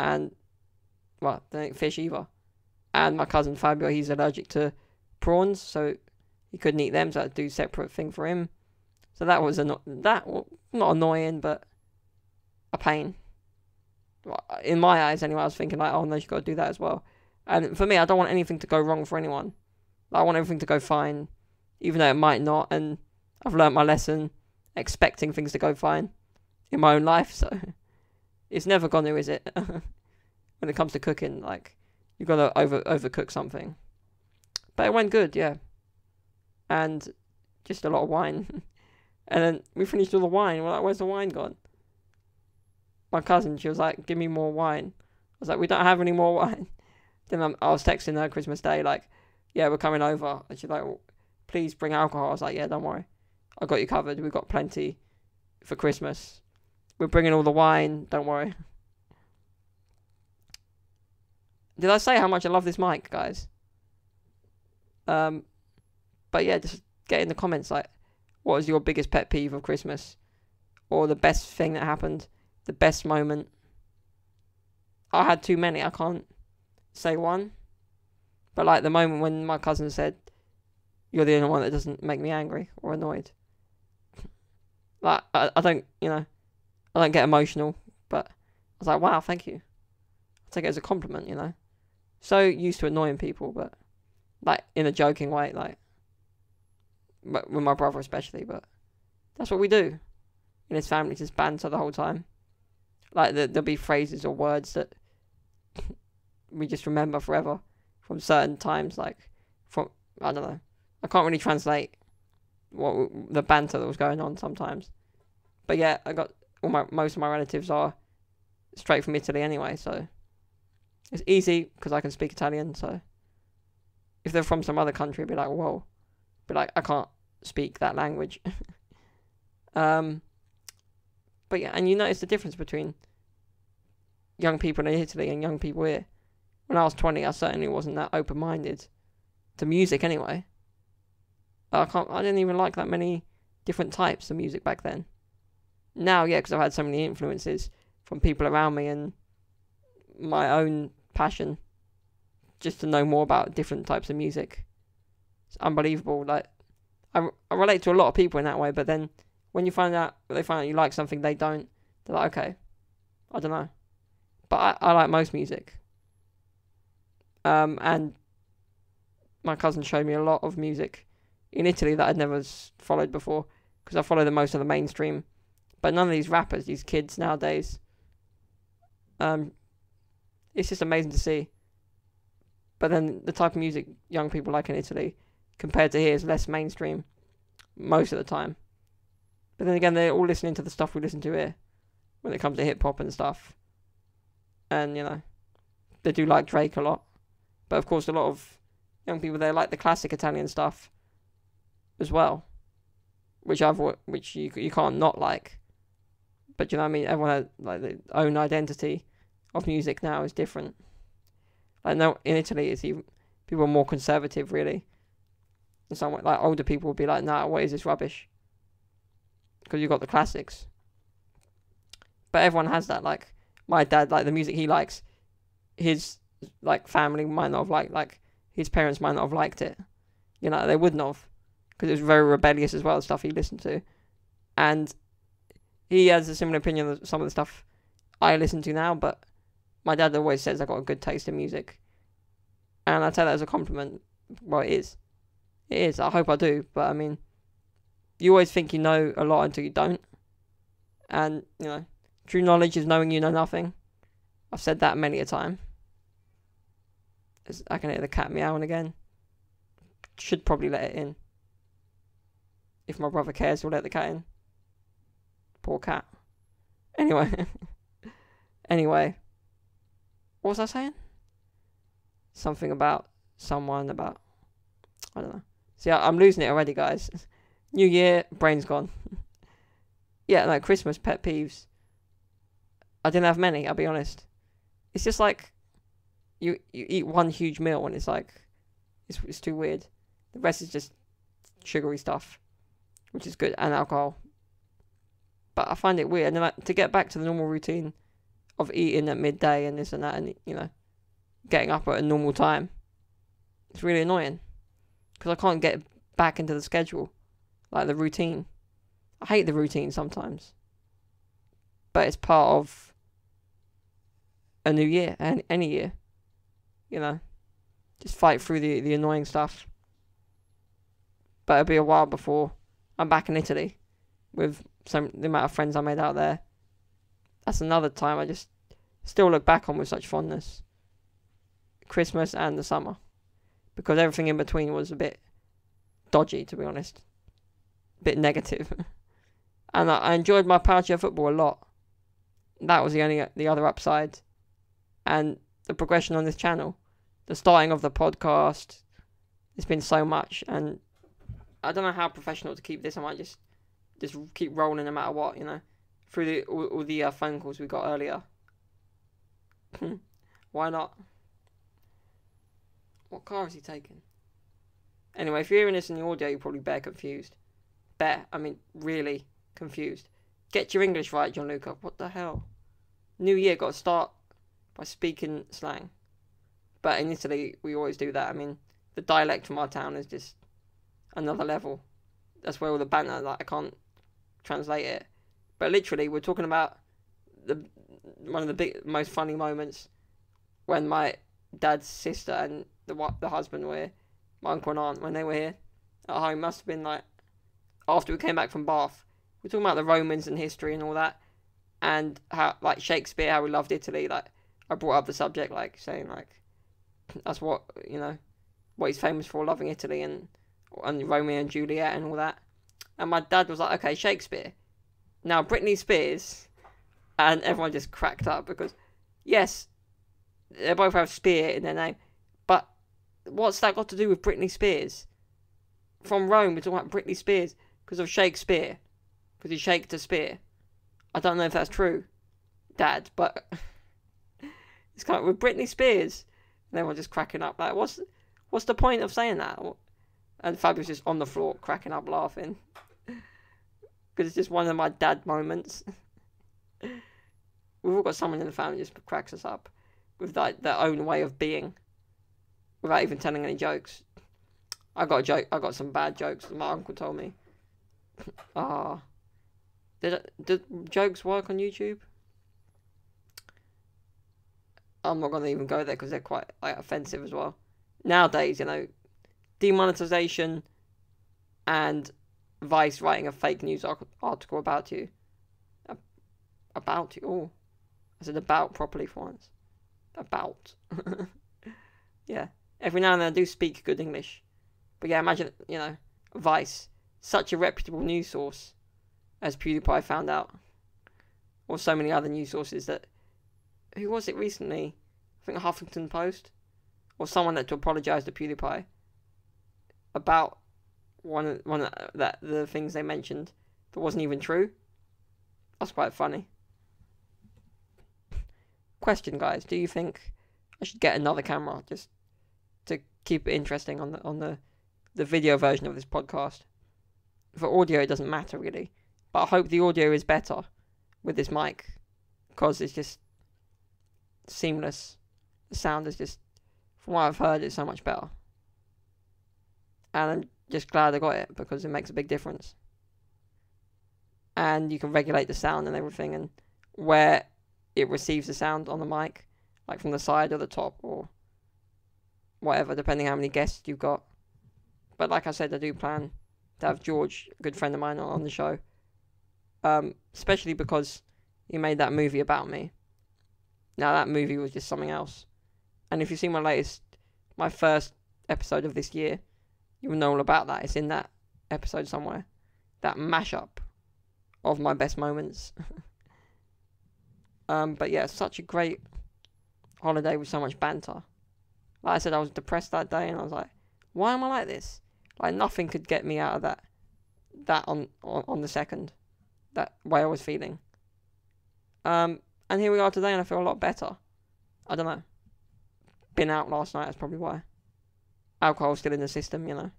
And, well, they don't eat fish either. And my cousin Fabio, he's allergic to prawns, so he couldn't eat them, so I had to do a separate thing for him. So that was, anno that not annoying, but a pain. In my eyes anyway, I was thinking like, oh no, you've got to do that as well. And for me, I don't want anything to go wrong for anyone. I want everything to go fine, even though it might not. And I've learnt my lesson expecting things to go fine in my own life, so it's never going to, is it? When it comes to cooking, like, you've got to over overcook something. But it went good, yeah. And just a lot of wine. And then we finished all the wine. We're like, where's the wine gone? My cousin, she was like, give me more wine. I was like, we don't have any more wine. Then I'm, I was texting her Christmas Day, like, yeah, we're coming over. And she's like, well, please bring alcohol. I was like, yeah, don't worry. I got you covered. We've got plenty for Christmas. We're bringing all the wine. Don't worry. Did I say how much I love this mic, guys? Um, but yeah, just get in the comments, like, what was your biggest pet peeve of Christmas? Or the best thing that happened? The best moment? I had too many. I can't say one. But like the moment when my cousin said, "You're the only one that doesn't make me angry or annoyed." Like, I, I don't, you know, I don't get emotional, but I was like, wow, thank you. I take it as a compliment, you know. So used to annoying people, but like in a joking way, like, but with my brother especially, but that's what we do. In his family, just banter the whole time. Like, the, there'll be phrases or words that we just remember forever from certain times, like, from, I don't know. I can't really translate what the banter that was going on sometimes, but yeah, I got all my most of my relatives are straight from Italy anyway, so it's easy because I can speak Italian. So if they're from some other country, I'd be like, whoa, but like I can't speak that language. um, but yeah, and you notice the difference between young people in Italy and young people here. When I was twenty, I certainly wasn't that open-minded to music anyway. I can't. I didn't even like that many different types of music back then. Now, yeah, because I've had so many influences from people around me and my own passion, just to know more about different types of music. It's unbelievable. Like, I, I relate to a lot of people in that way. But then, when you find out they find out you like something they don't, they're like, okay, I don't know, but I, I like most music. Um, and my cousin showed me a lot of music in Italy that I'd never followed before, because I follow the most of the mainstream, but none of these rappers, these kids nowadays, um, it's just amazing to see. But then the type of music young people like in Italy compared to here is less mainstream most of the time, but then again, they're all listening to the stuff we listen to here when it comes to hip hop and stuff, and you know, they do like Drake a lot, but of course a lot of young people there like the classic Italian stuff as well, which I've which you you can't not like, but you know what I mean. Everyone has, like, their own identity of music now is different. Like now in Italy, it's even people are more conservative really. In some way, like older people will be like, "Nah, what is this rubbish?" Because you've got the classics. But everyone has that. Like my dad, like the music he likes, his like family might not have liked, like his parents might not have liked it. You know, they wouldn't have. Because it was very rebellious as well, the stuff he listened to. And he has a similar opinion of some of the stuff I listen to now, but my dad always says I got a good taste in music. And I take that as a compliment. Well, it is. It is. I hope I do. But, I mean, you always think you know a lot until you don't. And, you know, true knowledge is knowing you know nothing. I've said that many a time. I can hear the cat meowing again. Should probably let it in. If my brother cares, he'll let the cat in. Poor cat. Anyway. Anyway. What was I saying? Something about someone, about... I don't know. See, I, I'm losing it already, guys. New year, brain's gone. Yeah, like, Christmas pet peeves. I didn't have many, I'll be honest. It's just like... You, you eat one huge meal and it's like... It's, it's too weird. The rest is just sugary stuff. Which is good, and alcohol. But I find it weird. And then, like, to get back to the normal routine of eating at midday and this and that, and, you know, getting up at a normal time, it's really annoying. Because I can't get back into the schedule, like the routine. I hate the routine sometimes. But it's part of a new year, and any year. You know, just fight through the, the annoying stuff. But it'll be a while before I'm back in Italy with some the amount of friends I made out there. That's another time I just still look back on with such fondness. Christmas and the summer. Because everything in between was a bit dodgy, to be honest. A bit negative. And I, I enjoyed my Palcio football a lot. That was the only the other upside. And the progression on this channel. The starting of the podcast. It's been so much, and I don't know how professional to keep this. I might just just keep rolling no matter what, you know. through the, all, all the uh, phone calls we got earlier. Why not? What car is he taking? Anyway, if you're hearing this in the audio, you're probably bare confused. Bare, I mean, really confused. Get your English right, John Luca. What the hell? New Year, got to start by speaking slang. But in Italy, we always do that. I mean, the dialect from our town is just another level. That's where all the banter, like, I can't translate it. But literally, we're talking about the one of the big, most funny moments when my dad's sister and the the husband were, my uncle and aunt, when they were here at home, must have been like, after we came back from Bath, we're talking about the Romans and history and all that, and how, like, Shakespeare, how we loved Italy. Like, I brought up the subject, like, saying, like, that's what, you know, what he's famous for, loving Italy and, and Romeo and Juliet and all that. And my dad was like, okay, Shakespeare. Now, Britney Spears, and everyone just cracked up because, yes, they both have Spear in their name, but what's that got to do with Britney Spears? From Rome, we're talking about Britney Spears because of Shakespeare, because he shaked a spear. I don't know if that's true, Dad, but it's kind of with Britney Spears. And everyone just cracking up, like, what's, what's the point of saying that? And Fabio's just on the floor, cracking up, laughing. Because it's just one of my dad moments. We've all got someone in the family who just cracks us up with, like, their own way of being, without even telling any jokes. I got a joke. I got some bad jokes that my uncle told me. Ah, oh, did did jokes work on YouTube? I'm not gonna even go there because they're quite, like, offensive as well. Nowadays, you know, demonetization and Vice writing a fake news article about you. About you. Oh, I said about properly for once. About. Yeah. Every now and then I do speak good English. But yeah, imagine, you know, Vice. Such a reputable news source, as PewDiePie found out. Or so many other news sources that... Who was it recently? I think Huffington Post? Or someone that to apologise to PewDiePie about one of, one of that, the things they mentioned that wasn't even true. That's quite funny. Question, guys. Do you think I should get another camera just to keep it interesting on the on the, the video version of this podcast? For audio, it doesn't matter, really. But I hope the audio is better with this mic, because it's just seamless. The sound is just, from what I've heard, it's so much better. And I'm just glad I got it, because it makes a big difference. And you can regulate the sound and everything, and where it receives the sound on the mic, like from the side or the top or whatever, depending how many guests you've got. But like I said, I do plan to have George, a good friend of mine, on the show. Um, especially because he made that movie about me. Now, that movie was just something else. And if you've seen my latest, my first episode of this year, you'll know all about that. It's in that episode somewhere. That mashup of my best moments. um, but yeah, such a great holiday with so much banter. Like I said, I was depressed that day, and I was like, why am I like this? Like, nothing could get me out of that. That on on, on the second. That way I was feeling. Um, and here we are today, and I feel a lot better. I don't know. Been out last night, that's probably why. Alcohol's still in the system, you know.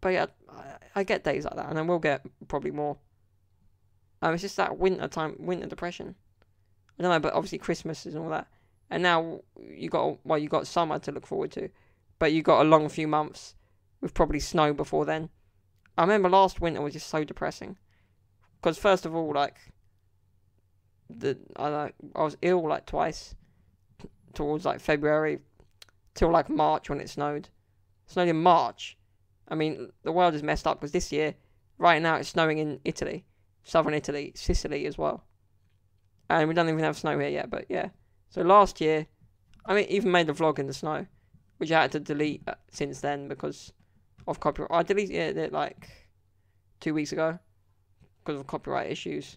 But yeah, I, I get days like that, and I will get probably more. Um, it's just that winter time, winter depression. I don't know, but obviously Christmas and all that, and now you got well, you got summer to look forward to, but you got a long few months with probably snow before then. I remember last winter was just so depressing, because first of all, like, the I like I was ill like twice, towards like February. Till like March when it snowed. It snowed in March. I mean, the world is messed up because this year, right now, it's snowing in Italy. Southern Italy, Sicily as well. And we don't even have snow here yet, but yeah. So last year, I mean, even made a vlog in the snow, which I had to delete since then because of copyright. I deleted it like two weeks ago because of copyright issues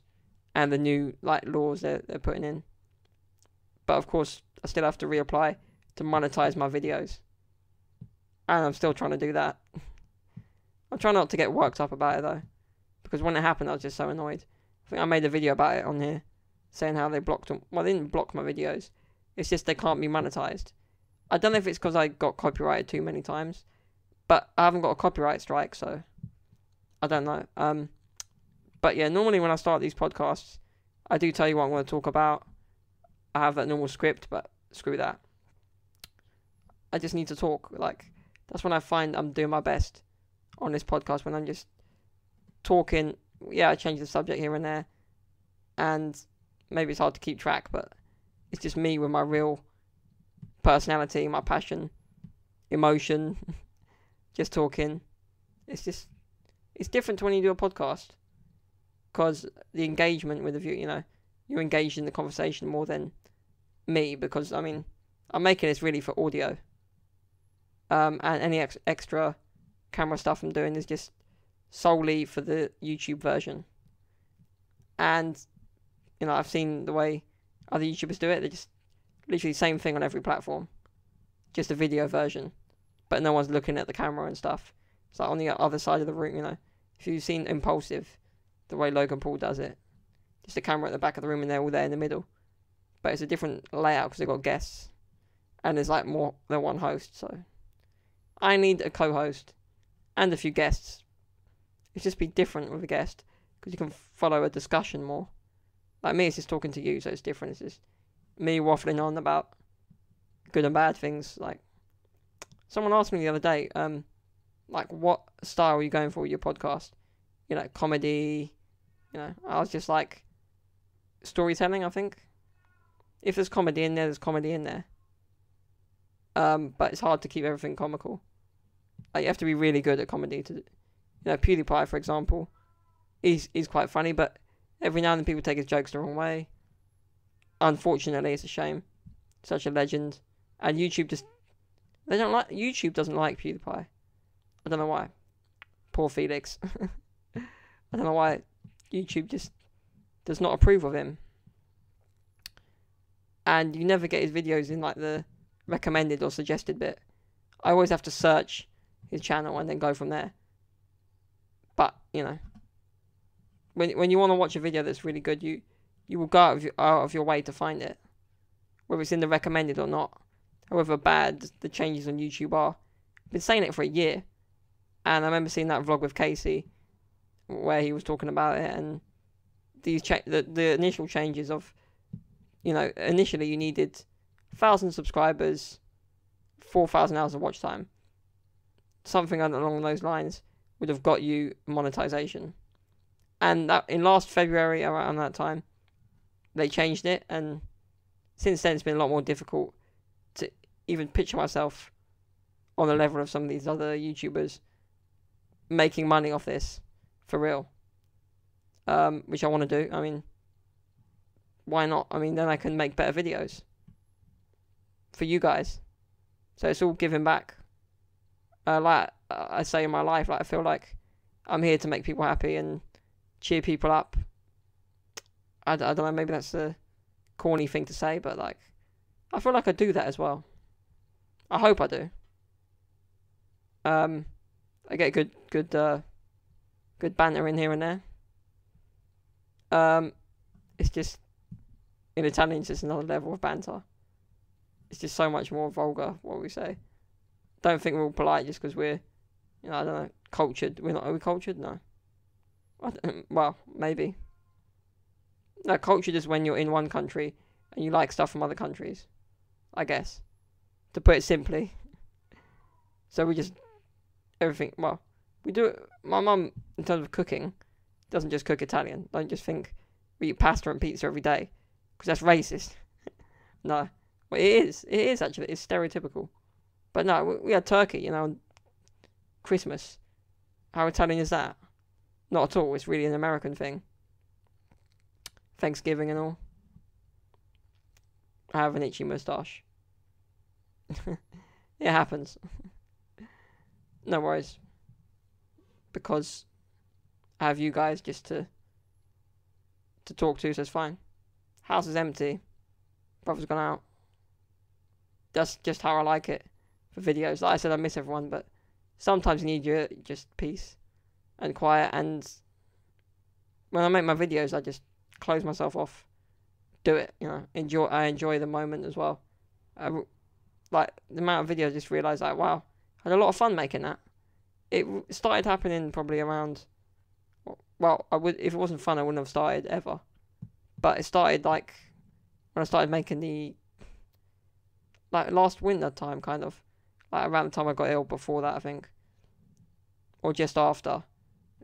and the new, like, laws they're, they're putting in. But of course, I still have to reapply to monetize my videos. And I'm still trying to do that. I try not to get worked up about it though, because when it happened I was just so annoyed. I think I made a video about it on here, saying how they blocked them. Well, they didn't block my videos. It's just they can't be monetized. I don't know if it's because I got copyrighted too many times, but I haven't got a copyright strike, so I don't know. Um, but yeah, normally when I start these podcasts, I do tell you what I'm going to talk about. I have that normal script, but screw that. I just need to talk. Like, that's when I find I'm doing my best on this podcast, when I'm just talking. Yeah, I change the subject here and there, and maybe it's hard to keep track, but it's just me with my real personality, my passion, emotion, just talking. It's just, it's different to when you do a podcast, because the engagement with the view, you know, you're engaged in the conversation more than me, because, I mean, I'm making this really for audio. Um, and any ex extra camera stuff I'm doing is just solely for the YouTube version. And, you know, I've seen the way other YouTubers do it. They're just literally the same thing on every platform. Just a video version. But no one's looking at the camera and stuff. It's like on the other side of the room, you know. If you've seen Impulsive, the way Logan Paul does it. Just a camera at the back of the room and they're all there in the middle. But it's a different layout because they've got guests. And there's like more than one host, so I need a co-host and a few guests. It'd just be different with a guest because you can follow a discussion more. Like me, it's just talking to you, so it's different. It's just me waffling on about good and bad things. Like someone asked me the other day, um, like what style are you going for with your podcast? You know, comedy. You know, I was just like storytelling. I think if there's comedy in there, there's comedy in there. Um, but it's hard to keep everything comical. Like, you have to be really good at comedy to, you know, PewDiePie, for example, he's, he's quite funny, but every now and then people take his jokes the wrong way. Unfortunately, it's a shame. Such a legend. And YouTube just, they don't like, YouTube doesn't like PewDiePie. I don't know why. Poor Felix. I don't know why YouTube just does not approve of him. And you never get his videos in, like, the recommended or suggested bit. I always have to search his channel and then go from there. But you know, when when you want to watch a video that's really good, you you will go out of your, out of your way to find it, whether it's in the recommended or not. However bad the changes on YouTube are, I've been saying it for a year, and I remember seeing that vlog with Casey where he was talking about it and these cha the the initial changes of, you know, initially you needed thousand subscribers, four thousand hours of watch time, something along those lines would have got you monetization. And that in last February, around that time, they changed it, and since then it's been a lot more difficult to even picture myself on the level of some of these other YouTubers making money off this for real, um, which I want to do. I mean, why not? I mean, then I can make better videos for you guys. So it's all giving back. Uh, like I say in my life, like I feel like I'm here to make people happy and cheer people up. I, I don't know, maybe that's a corny thing to say, but like I feel like I do that as well. I hope I do. Um, I get good, good, uh, good banter in here and there. Um, it's just in Italian, it's just another level of banter. It's just so much more vulgar, what we say. Don't think we're all polite just because we're, you know, I don't know, cultured. We're not, are we cultured? No. I don't, well, maybe. No, cultured is when you're in one country and you like stuff from other countries, I guess, to put it simply. So we just, everything, well, we do it. My mum, in terms of cooking, doesn't just cook Italian. Don't just think we eat pasta and pizza every day, because that's racist. No. Well, it is. It is, actually. It's stereotypical. But no, we, we had turkey, you know, Christmas. How Italian is that? Not at all. It's really an American thing. Thanksgiving and all. I have an itchy moustache. It happens. No worries. Because I have you guys just to, to talk to, so it's fine. House is empty. Brother's gone out. That's just how I like it for videos. Like I said, I miss everyone, but sometimes you need your just peace and quiet and when I make my videos, I just close myself off, do it, you know, enjoy, I enjoy the moment as well. I, like, the amount of videos, I just realised, like, wow, I had a lot of fun making that. It started happening probably around, well, I would, if it wasn't fun, I wouldn't have started ever. But it started, like, when I started making the, like, last winter time, kind of. Like, around the time I got ill, before that, I think. Or just after.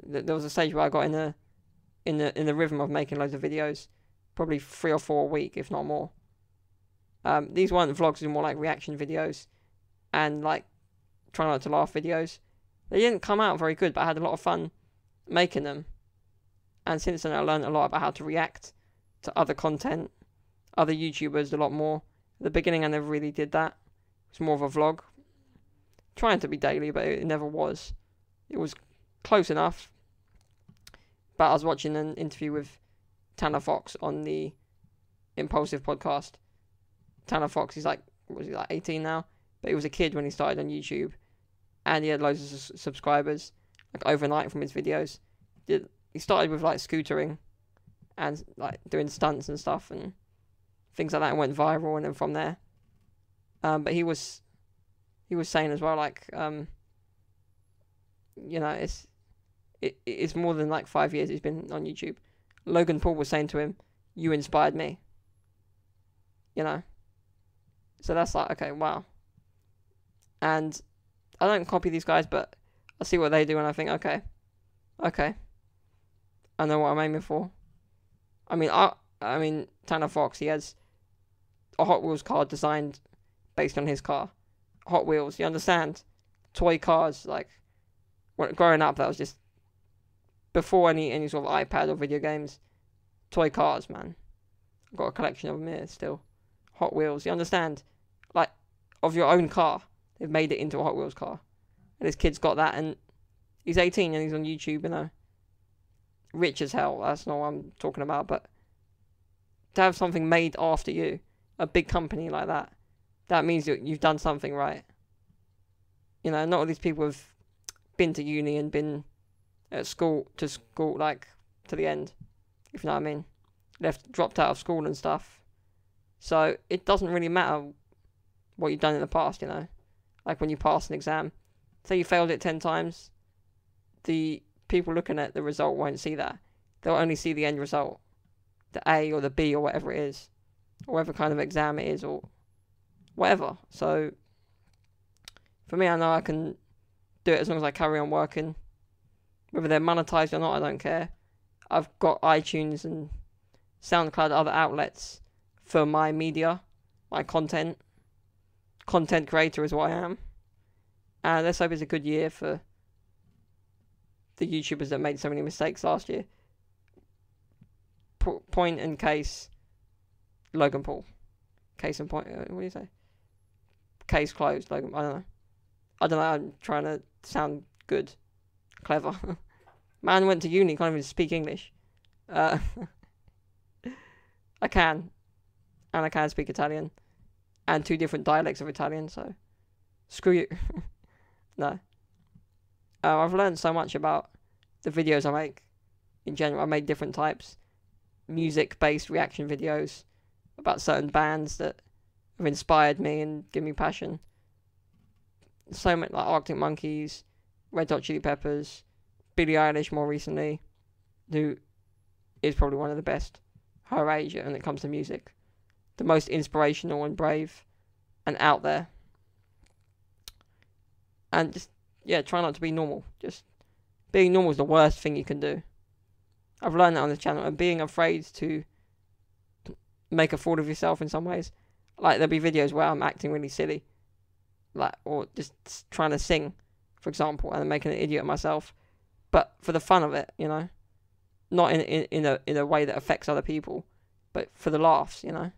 There was a stage where I got in the, in the, in the rhythm of making loads of videos. Probably three or four a week, if not more. Um, these weren't vlogs, they were more like reaction videos. And, like, try not to laugh videos. They didn't come out very good, but I had a lot of fun making them. And since then, I learned a lot about how to react to other content, other YouTubers a lot more. At the beginning, I never really did that. It was more of a vlog. Trying to be daily, but it never was. It was close enough. But I was watching an interview with Tanner Fox on the Impulsive podcast. Tanner Fox, he's like, what was he, like eighteen now? But he was a kid when he started on YouTube. And he had loads of su subscribers, like overnight from his videos. Did, he started with like scootering and like doing stunts and stuff and things like that, and went viral, and then from there. Um, but he was, he was saying as well, like, um, you know, it's, it, it's more than like five years he's been on YouTube. Logan Paul was saying to him, "You inspired me." You know, so that's like, okay, wow. And I don't copy these guys, but I see what they do and I think, okay, okay, I know what I'm aiming for. I mean, I, I mean, Tanner Fox, he has a Hot Wheels car designed based on his car. Hot Wheels, you understand? Toy cars, like, when, growing up, that was just, before any, any sort of iPad or video games, toy cars, man. I've got a collection of them here still. Hot Wheels, you understand? Like, of your own car. They've made it into a Hot Wheels car. And this kid's got that, and he's eighteen and he's on YouTube, you know. Rich as hell, that's not what I'm talking about, but to have something made after you, a big company like that, that means that you've done something right. You know, not all these people have been to uni and been at school, to school, like, to the end, if you know what I mean. Left, dropped out of school and stuff. So it doesn't really matter what you've done in the past, you know. Like when you pass an exam, say you failed it ten times, the people looking at the result won't see that. They'll only see the end result, the A or the B or whatever it is, or whatever kind of exam it is or whatever. So for me, I know I can do it as long as I carry on working. Whether they're monetized or not, I don't care. I've got iTunes and SoundCloud, other outlets for my media, my content. Content creator is what I am. And let's hope it's a good year for the YouTubers that made so many mistakes last year. P point in case, Logan Paul. Case in point, uh, what do you say? Case closed, Logan, I don't know. I don't know, I'm trying to sound good. Clever. Man went to uni, can't even speak English. Uh, I can. And I can speak Italian. And two different dialects of Italian, so screw you. No. Uh, I've learned so much about the videos I make in general. I made different types. Music-based reaction videos about certain bands that have inspired me and give me passion. So many, like Arctic Monkeys, Red Hot Chili Peppers, Billie Eilish more recently, who is probably one of the best her age when it comes to music. The most inspirational and brave and out there. And just, yeah, try not to be normal. Just being normal is the worst thing you can do. I've learned that on this channel. And being afraid to make a fool of yourself in some ways. Like, there'll be videos where I'm acting really silly. Like, or just trying to sing, for example, and I'm making an idiot of myself. But for the fun of it, you know. Not in, in, in, a, in a way that affects other people. But for the laughs, you know.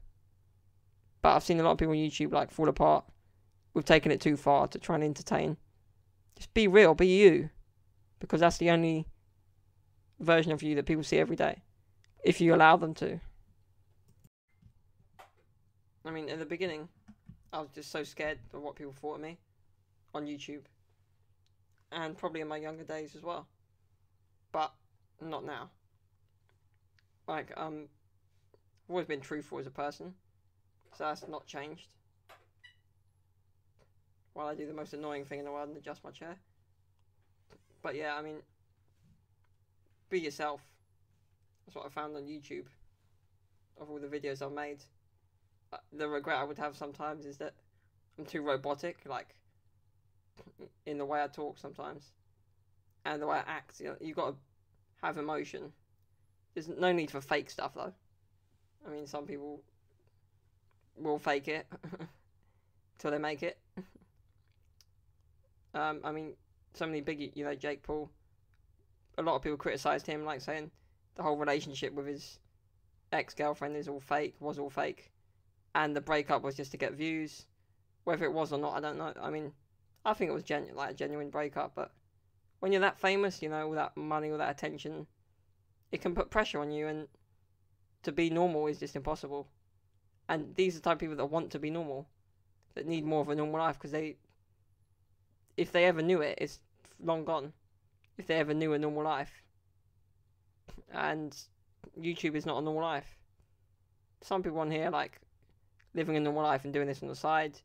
But I've seen a lot of people on YouTube like fall apart. We've taken it too far to try and entertain. Just be real, be you. Because that's the only version of you that people see every day. If you allow them to. I mean, in the beginning, I was just so scared of what people thought of me on YouTube. And probably in my younger days as well. But not now. Like, um, I've always been truthful as a person, so that's not changed. While I do the most annoying thing in the world and adjust my chair. But yeah, I mean, be yourself. That's what I found on YouTube. Of all the videos I've made, the regret I would have sometimes is that I'm too robotic, like, in the way I talk sometimes, and the way I act. You know, you've got to have emotion. There's no need for fake stuff, though. I mean, some people will fake it till they make it. um, I mean, so many big, you know, Jake Paul, a lot of people criticised him, like, saying the whole relationship with his ex-girlfriend is all fake, was all fake, and the breakup was just to get views. Whether it was or not, I don't know. I mean, I think it was genu like a genuine breakup, but when you're that famous, you know, all that money, all that attention, it can put pressure on you, and to be normal is just impossible. And these are the type of people that want to be normal, that need more of a normal life, because they, if they ever knew it, it's long gone. If they ever knew a normal life. And YouTube is not a normal life. Some people on here, like, living a normal life and doing this on the side,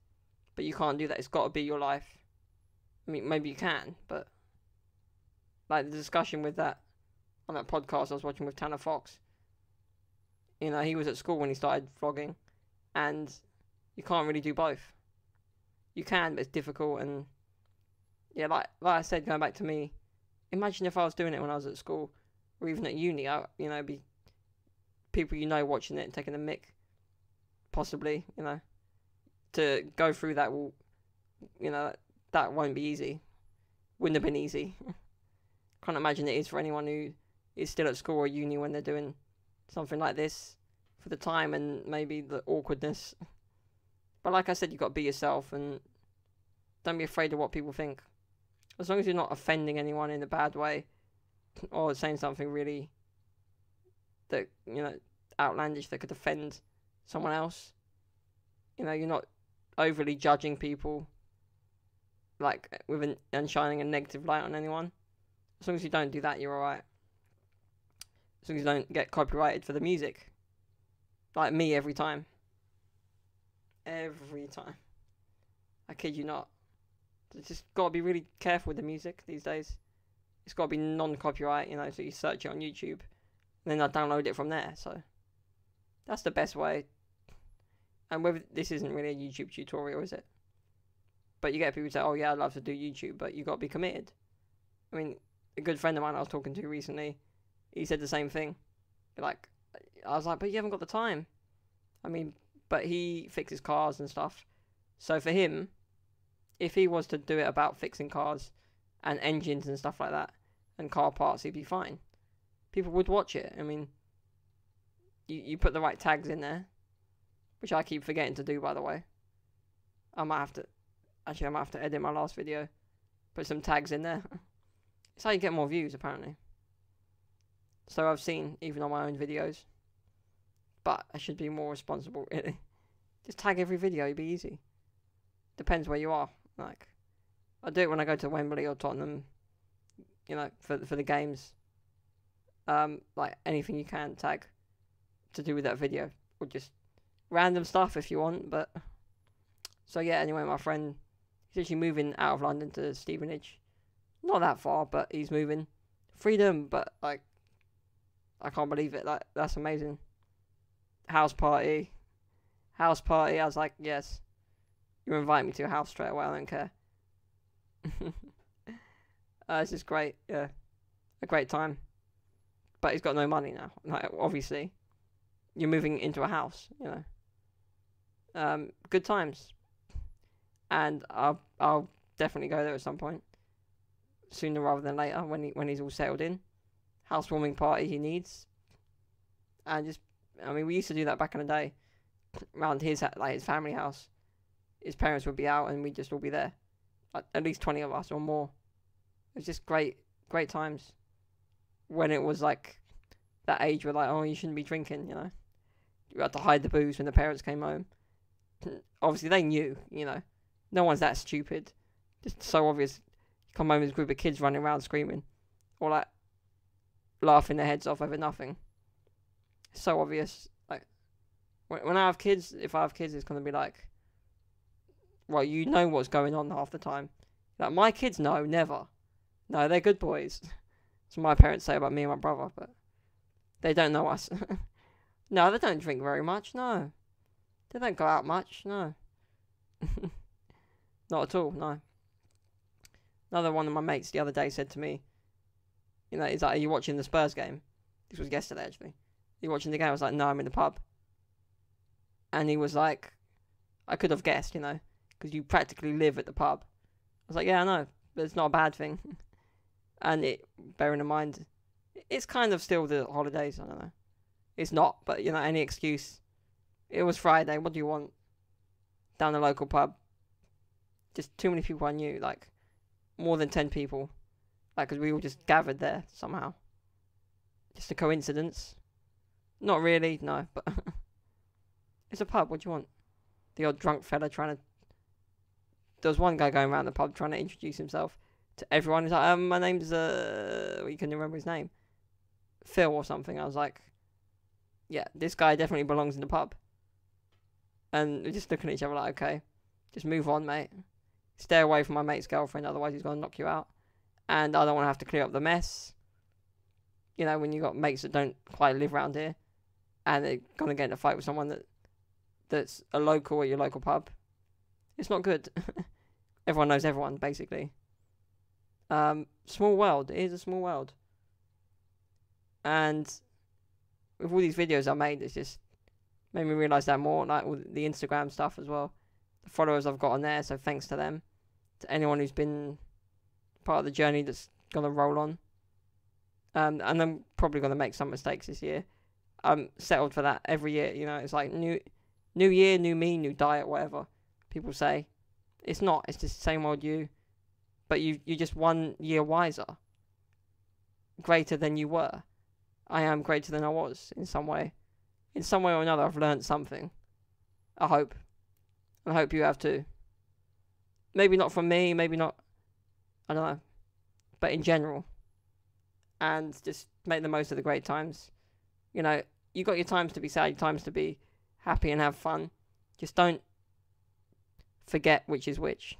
but you can't do that. It's got to be your life. I mean, maybe you can, but, like, the discussion with that, on that podcast I was watching with Tanner Fox, you know, he was at school when he started vlogging, and you can't really do both. You can, but it's difficult, and, yeah, like, like I said, going back to me, imagine if I was doing it when I was at school, or even at uni, I, you know, be people you know watching it and taking a mick, possibly, you know, to go through that will, you know, that won't be easy. Wouldn't have been easy. Can't imagine it is for anyone who is still at school or uni when they're doing something like this for the time and maybe the awkwardness. But like I said, you've got to be yourself and don't be afraid of what people think. As long as you're not offending anyone in a bad way or saying something really that, you know, outlandish that could offend someone else. You know, you're not overly judging people, like, with an, and shining a negative light on anyone. As long as you don't do that, you're alright. As long as you don't get copyrighted for the music. Like me, every time. Every time. I kid you not. It's just gotta be really careful with the music these days. It's gotta be non-copyright, you know, so you search it on YouTube. And then I download it from there, so. That's the best way. And whether this isn't really a YouTube tutorial, is it? But you get people say, oh yeah, I'd love to do YouTube, but you've got to be committed. I mean, a good friend of mine I was talking to recently, he said the same thing. Like, I was like, but you haven't got the time. I mean, but he fixes cars and stuff. So for him, if he was to do it about fixing cars and engines and stuff like that, and car parts, he'd be fine. People would watch it. I mean, you, you put the right tags in there. Which I keep forgetting to do, by the way. I might have to... Actually, I might have to edit my last video. Put some tags in there. It's how you get more views, apparently. So I've seen, even on my own videos. But I should be more responsible, really. Just tag every video, it'd be easy. Depends where you are. Like, I do it when I go to Wembley or Tottenham. You know, for, for the games. Um, like, anything you can tag to do with that video. Or just... random stuff if you want, but... So yeah, anyway, my friend, he's actually moving out of London to Stevenage. Not that far, but he's moving. Freedom, but, like, I can't believe it. Like, that's amazing. House party. House party. I was like, yes. You invite me to a house straight away, I don't care. uh, this is great, yeah. A great time. But he's got no money now, like, obviously. You're moving into a house, you know. Um, good times, and I'll I'll definitely go there at some point, sooner rather than later. When he when he's all settled in, housewarming party he needs, and just I mean we used to do that back in the day, around his like his family house. His parents would be out, and we'd just all be there, at, at least twenty of us or more. It was just great great times, when it was like that age where like oh you shouldn't be drinking, you know. You had to hide the booze when the parents came home. Obviously they knew, you know. No one's that stupid. Just so obvious. You come home with a group of kids running around screaming. Or like laughing their heads off over nothing. It's so obvious. Like, when, when I have kids, if I have kids, it's going to be like, well, you know what's going on half the time. Like, my kids know, never. No, they're good boys. That's what my parents say about me and my brother, but they don't know us. No, they don't drink very much, no. They don't go out much, no. Not at all, no. Another one of my mates the other day said to me, you know, he's like, are you watching the Spurs game? This was yesterday, actually. Are you watching the game? I was like, no, I'm in the pub. And he was like, I could have guessed, you know, because you practically live at the pub. I was like, yeah, I know, but it's not a bad thing. And it, bearing in mind, it's kind of still the holidays, I don't know. It's not, but, you know, any excuse. It was Friday, what do you want? Down the local pub. Just too many people I knew, like, more than ten people. Like, because we all just gathered there, somehow. Just a coincidence. Not really, no, but... It's a pub, what do you want? The odd drunk fella trying to... There was one guy going around the pub trying to introduce himself to everyone. He's like, um, my name's, uh... Well, you couldn't remember his name. Phil or something. I was like... Yeah, this guy definitely belongs in the pub. And we're just looking at each other like, okay, just move on, mate. Stay away from my mate's girlfriend, otherwise he's going to knock you out. And I don't want to have to clear up the mess. You know, when you got mates that don't quite live around here, and they're going to get in a fight with someone that that's a local at your local pub. It's not good. Everyone knows everyone, basically. Um, small world. It is a small world. And... with all these videos I made, it's just made me realise that more, like all the Instagram stuff as well. The followers I've got on there, so thanks to them. To anyone who's been part of the journey that's going to roll on. Um, and I'm probably going to make some mistakes this year. I'm settled for that every year, you know. It's like new new year, new me, new diet, whatever people say. It's not, it's just the same old you. But you, you're just one year wiser. Greater than you were. I am greater than I was in some way. In some way or another, I've learned something. I hope. I hope you have too. Maybe not from me, maybe not, I don't know, but in general. And just make the most of the great times. You know, you got your times to be sad, your times to be happy and have fun. Just don't forget which is which.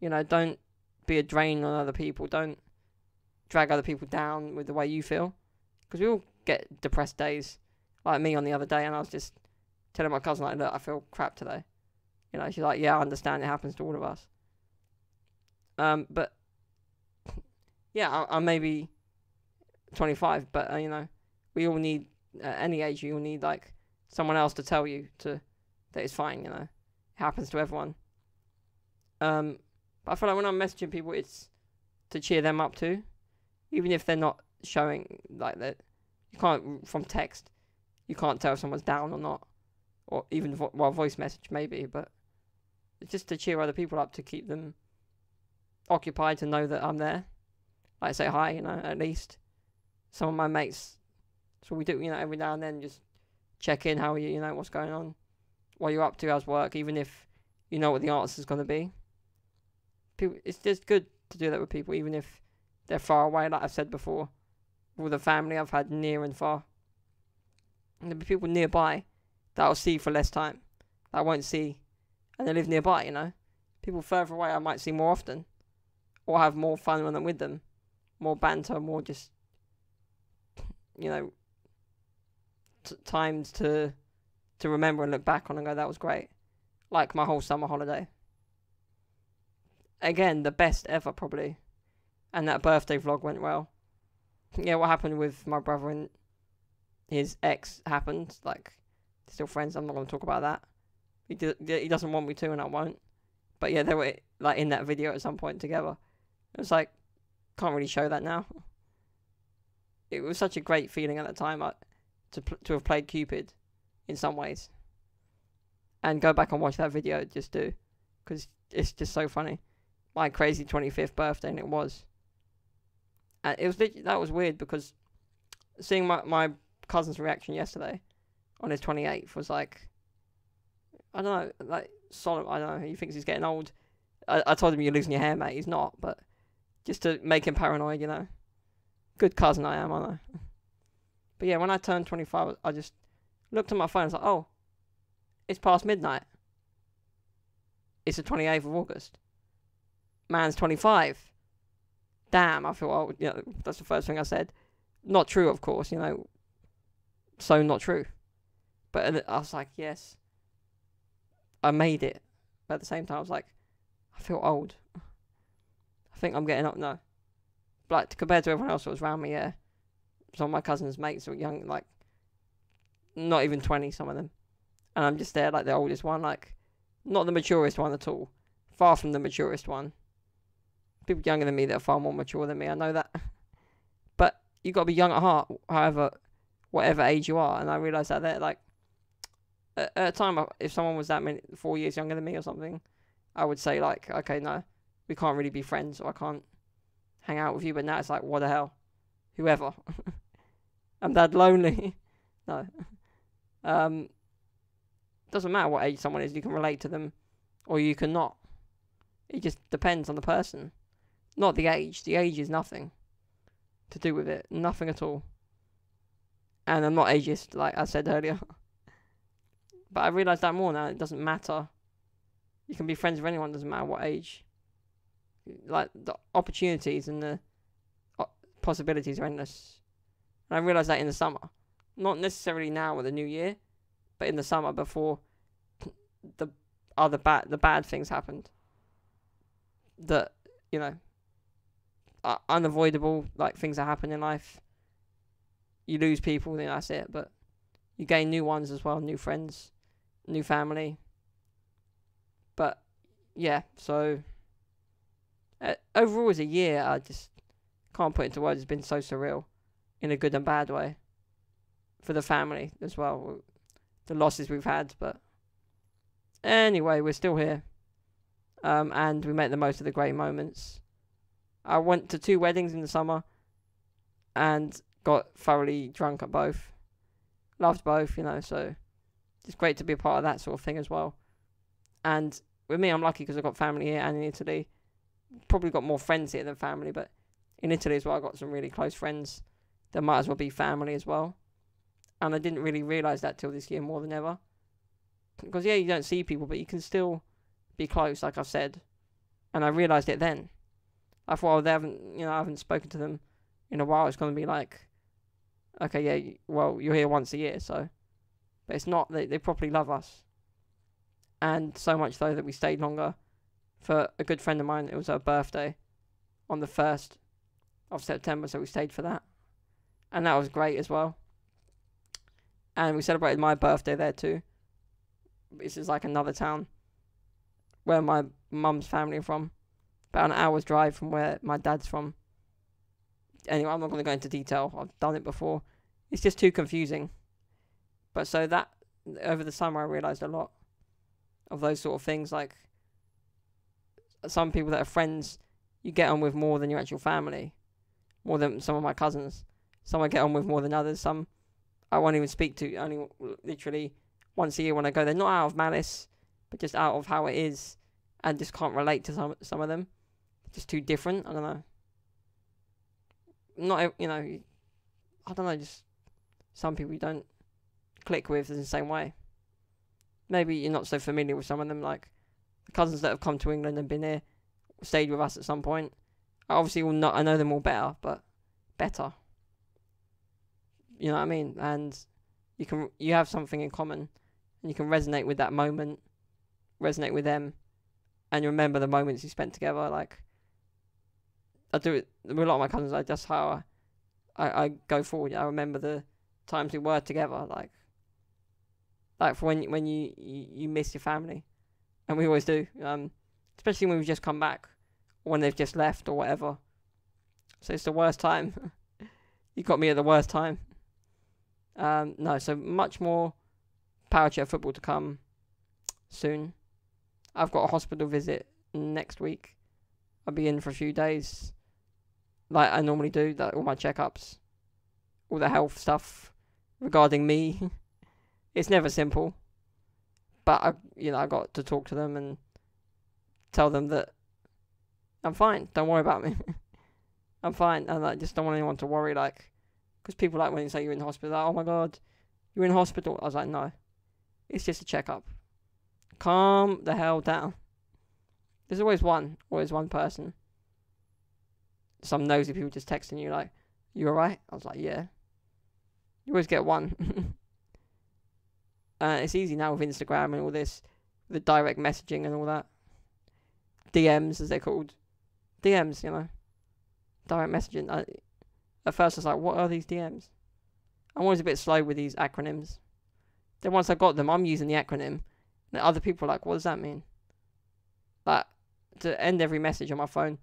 You know, don't be a drain on other people. Don't drag other people down with the way you feel. Because we all get depressed days, like me on the other day, and I was just telling my cousin, like, look, I feel crap today. You know, she's like, yeah, I understand, it happens to all of us. Um, but, yeah, I, I'm maybe twenty-five, but, uh, you know, we all need, at any age, you all need, like, someone else to tell you to that it's fine, you know. It happens to everyone. Um, but I feel like when I'm messaging people, it's to cheer them up too. Even if they're not showing, like, that, you can't, from text, you can't tell if someone's down or not, or even, vo well, voice message maybe, but it's just to cheer other people up, to keep them occupied, to know that I'm there. Like, say hi, you know, at least. Some of my mates, so we do, you know, every now and then, just check in, how are you, you know, what's going on, what you're up to, how's work, even if you know what the answer's going to be. People, it's just good to do that with people, even if they're far away, like I've said before. All the family I've had near and far. And there'll be people nearby that I'll see for less time. That I won't see. And they live nearby, you know. People further away I might see more often. Or have more fun when I'm with them. More banter, more just... You know... T times to... To remember and look back on and go, that was great. Like my whole summer holiday. Again, the best ever, probably. And that birthday vlog went well. Yeah, what happened with my brother and his ex happened. Like, they're still friends. I'm not going to talk about that. He, do, he doesn't want me to, and I won't. But yeah, they were like in that video at some point together. It was like, can't really show that now. It was such a great feeling at that time uh, to to have played Cupid in some ways. And go back and watch that video. Just do. Because it's just so funny. My crazy twenty-fifth birthday, and it was. And it was that was weird, because seeing my, my cousin's reaction yesterday on his twenty-eighth was like, I don't know, like, solemn. I don't know, he thinks he's getting old. I, I told him, you're losing your hair, mate. He's not, but just to make him paranoid, you know. Good cousin I am, aren't I? But yeah, when I turned twenty-five, I just looked at my phone and was like, oh, it's past midnight. It's the twenty-eighth of August. Man's twenty-five. Damn, I feel old. You know, that's the first thing I said. Not true, of course, you know. So not true. But I was like, yes, I made it. But at the same time, I was like, I feel old. I think I'm getting up now. But like, compared to everyone else that was around me, yeah. Some of my cousins' mates were young, like, not even twenty, some of them. And I'm just there, like, the oldest one, like, not the maturest one at all. Far from the maturest one. People younger than me that are far more mature than me, I know that. But you've got to be young at heart, however, whatever age you are. And I realised that there, like, at a time, if someone was that many, four years younger than me or something, I would say, like, okay, no, we can't really be friends, or I can't hang out with you. But now it's like, what the hell? Whoever. I'm that lonely. No. Um, doesn't matter what age someone is, you can relate to them, or you cannot. It just depends on the person. Not the age. The age is nothing to do with it. Nothing at all. And I'm not ageist, like I said earlier. But I realise that more now. It doesn't matter. You can be friends with anyone, doesn't matter what age. Like, the opportunities and the possibilities are endless. And I realised that in the summer. Not necessarily now with the new year, but in the summer before the other bad, the bad things happened. That, you know, are unavoidable, like, things that happen in life. You lose people, then that's it, but you gain new ones as well, new friends, new family. But, yeah, so, uh, overall as a year, I just can't put into words, it's been so surreal, in a good and bad way, for the family as well, the losses we've had, but anyway, we're still here, um, and we make the most of the great moments. I went to two weddings in the summer, and got thoroughly drunk at both, loved both, you know, so it's great to be a part of that sort of thing as well. And with me, I'm lucky because I've got family here and in Italy. Probably got more friends here than family, but in Italy as well, I've got some really close friends that might as well be family as well. And I didn't really realise that till this year more than ever. Because, yeah, you don't see people, but you can still be close, like I've said. And I realised it then. I thought, oh, they haven't, you know, I haven't spoken to them in a while. It's going to be like, okay, yeah, well, you're here once a year, so. But it's not, they, they properly love us. And so much, though, that we stayed longer. For a good friend of mine, it was her birthday on the first of September, so we stayed for that. And that was great as well. And we celebrated my birthday there too. This is like another town where my mum's family are from. About an hour's drive from where my dad's from. Anyway, I'm not going to go into detail. I've done it before. It's just too confusing. But so that, over the summer, I realised a lot of those sort of things. Like, some people that are friends, you get on with more than your actual family. More than some of my cousins. Some I get on with more than others. Some I won't even speak to, only literally once a year when I go there. Not out of malice, but just out of how it is. And just can't relate to some some of them. Just too different, I don't know. Not, you know, I don't know, just some people you don't click with in the same way. Maybe you're not so familiar with some of them, like the cousins that have come to England and been here, stayed with us at some point. I obviously will not, I know them all better, but better. You know what I mean? And you can, you have something in common, and you can resonate with that moment, resonate with them, and you remember the moments you spent together. Like, I do it with a lot of my cousins. I just how I, I, I go forward. I remember the times we were together. Like, like for when when you, you you miss your family, and we always do. Um, especially when we've just come back, or when they've just left, or whatever. So it's the worst time. You got me at the worst time. Um, no, so much more power chair football to come soon. I've got a hospital visit next week. I'll be in for a few days, like I normally do, like all my checkups, all the health stuff regarding me. It's never simple, but I, you know, I got to talk to them and tell them that I'm fine. Don't worry about me. I'm fine, and I just don't want anyone to worry. Like, Because people like when you say you're in hospital, like, oh my god, you're in hospital. I was like, no, it's just a checkup. Calm the hell down. There's always one, always one person. Some nosy people just texting you like, you alright? I was like, yeah. You always get one. uh, it's easy now with Instagram and all this, the direct messaging and all that. D Ms, as they're called. D Ms, you know. Direct messaging. I, at first I was like, what are these D Ms? I'm always a bit slow with these acronyms. Then once I got them, I'm using the acronym. And other people are like, what does that mean? Like, to end every message on my phone,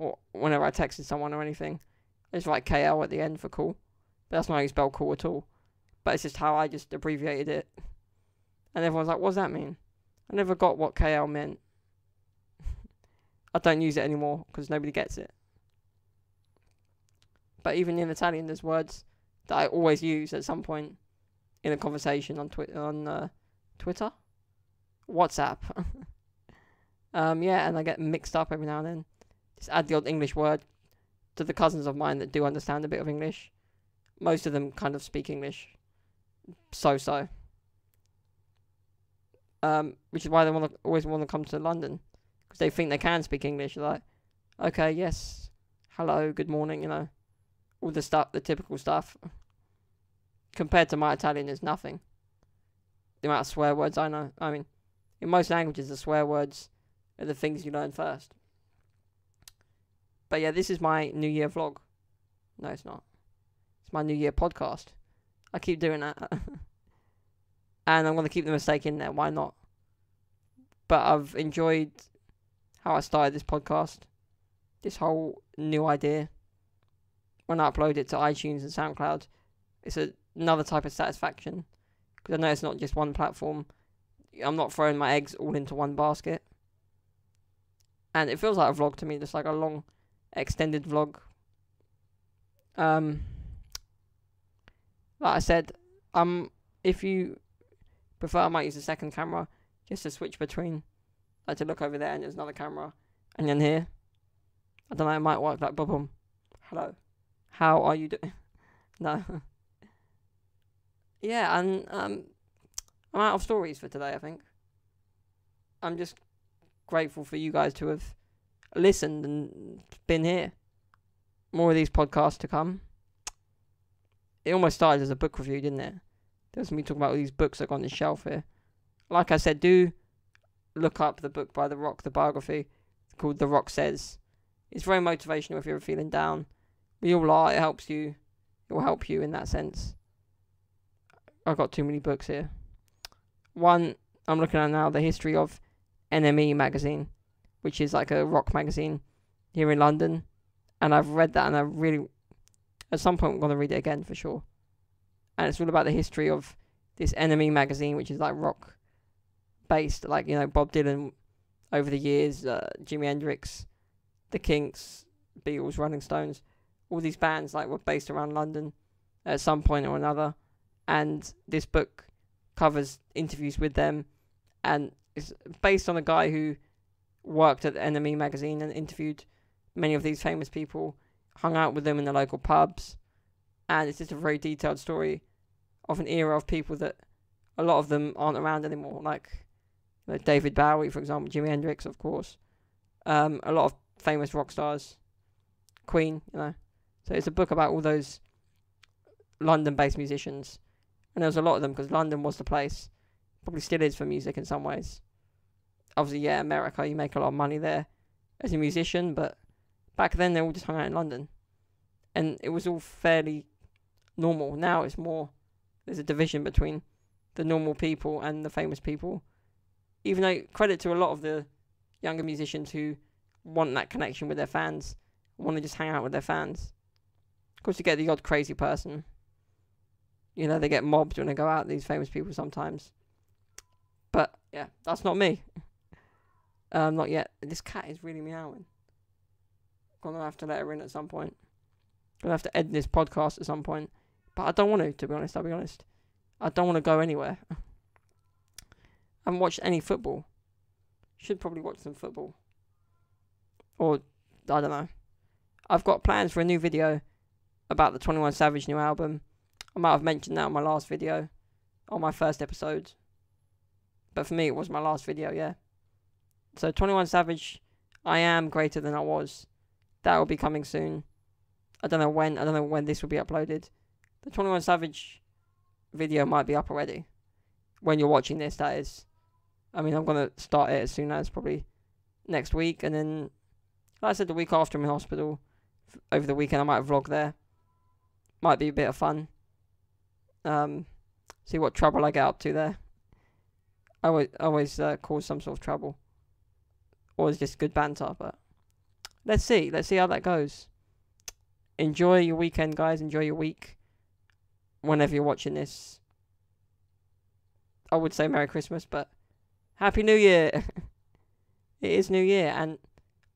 or whenever I texted someone or anything, I just write K L at the end for cool. But that's not how you spell cool at all. But it's just how I just abbreviated it. And everyone's like, what does that mean? I never got what K L meant. I don't use it anymore, because nobody gets it. But even in Italian, there's words that I always use at some point in a conversation on, twi on uh, Twitter? WhatsApp. um, yeah, and I get mixed up every now and then. Just add the odd English word to the cousins of mine that do understand a bit of English. Most of them kind of speak English. So-so. Um, which is why they wanna, always want to come to London. Because they think they can speak English. They're like, okay, yes, hello, good morning, you know. All the stuff, the typical stuff. Compared to my Italian, it's nothing. The amount of swear words I know. I mean, in most languages, the swear words are the things you learn first. But yeah, this is my New Year vlog. No, it's not. It's my New Year podcast. I keep doing that. And I'm going to keep the mistake in there. Why not? But I've enjoyed how I started this podcast. This whole new idea. When I upload it to iTunes and SoundCloud, it's a, another type of satisfaction. Because I know it's not just one platform. I'm not throwing my eggs all into one basket. And it feels like a vlog to me. Just like a long, extended vlog. Um, like I said, um, if you prefer, I might use a second camera. Just to switch between. Like to look over there and there's another camera. And then here. I don't know, it might work. Like, boom, boom. Hello. How are you doing? No. Yeah, and um, I'm out of stories for today, I think. I'm just grateful for you guys to have listened and been here. More of these podcasts to come. It almost started as a book review, didn't it? There was me talking about all these books that are on the shelf here. Like I said, do look up the book by The Rock, the biography called The Rock Says. It's very motivational if you're feeling down. We all are. It helps you. It will help you in that sense. I've got too many books here. One I'm looking at now, the history of N M E magazine, which is like a rock magazine here in London. And I've read that and I really, at some point, I'm going to read it again for sure. And it's all about the history of this N M E magazine, which is like rock based, like, you know, Bob Dylan over the years, uh, Jimi Hendrix, the Kinks, Beatles, Rolling Stones. All these bands like were based around London at some point or another. And this book covers interviews with them. And it's based on a guy who worked at the N M E magazine and interviewed many of these famous people, hung out with them in the local pubs. And it's just a very detailed story of an era of people that a lot of them aren't around anymore. Like, you know, David Bowie, for example, Jimi Hendrix, of course. Um, a lot of famous rock stars. Queen, you know. So it's a book about all those London-based musicians. And there was a lot of them because London was the place. Probably still is for music in some ways. Obviously, yeah, America, you make a lot of money there as a musician. But back then, they all just hung out in London. And it was all fairly normal. Now it's more, there's a division between the normal people and the famous people. Even though, credit to a lot of the younger musicians who want that connection with their fans. Want to just hang out with their fans. Of course, you get the odd crazy person. You know, they get mobbed when they go out, these famous people sometimes. But, yeah, that's not me. Um, not yet. This cat is really meowing. Gonna have to let her in at some point. Gonna have to edit this podcast at some point. But I don't want to, to be honest, I'll be honest. I don't want to go anywhere. I haven't watched any football. Should probably watch some football. Or, I don't know. I've got plans for a new video about the twenty-one Savage new album. I might have mentioned that on my last video, on my first episode. But for me, it was my last video, yeah. So twenty-one Savage, I am greater than I was. That will be coming soon. I don't know when. I don't know when this will be uploaded. The twenty-one Savage video might be up already. When you're watching this, that is. I mean, I'm going to start it as soon as probably next week. And then, like I said, the week after I'm in hospital, over the weekend, I might vlog there. Might be a bit of fun. Um, see what trouble I get up to there. I always, always uh, cause some sort of trouble. Always just good banter, but let's see. Let's see how that goes. Enjoy your weekend, guys. Enjoy your week. Whenever you're watching this. I would say Merry Christmas, but Happy New Year. It is New Year, and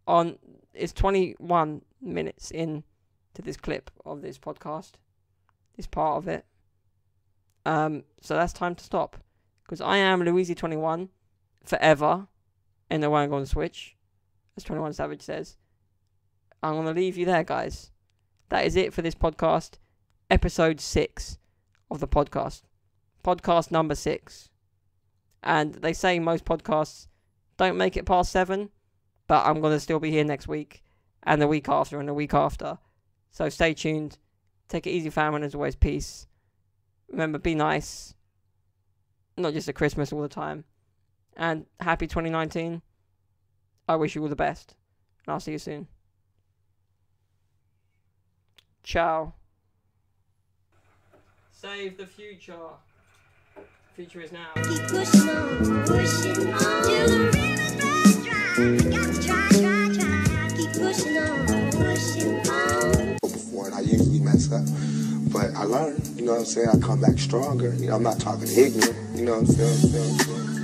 on it's twenty-one minutes in to this clip of this podcast. This part of it. Um, so that's time to stop. Because I am luisi twenty-one forever. And I won't go on Switch. As twenty-one Savage says. I'm going to leave you there, guys. That is it for this podcast. Episode six of the podcast. Podcast number six. And they say most podcasts don't make it past seven. But I'm going to still be here next week. And the week after and the week after. So stay tuned. Take it easy, fam. And as always, peace. Remember, be nice. Not just at Christmas all the time. And happy twenty nineteen. I wish you all the best. And I'll see you soon. Ciao. Save the future. Future is now. Keep pushing on, pushing on. Till the river's dry, dry. Got to try, try, try. Keep pushing on, pushing on. Before it, I usually mess up. But I learn, you know what I'm saying? I come back stronger. You know, I'm not talking ignorant, you know what I'm saying? I'm saying, I'm saying.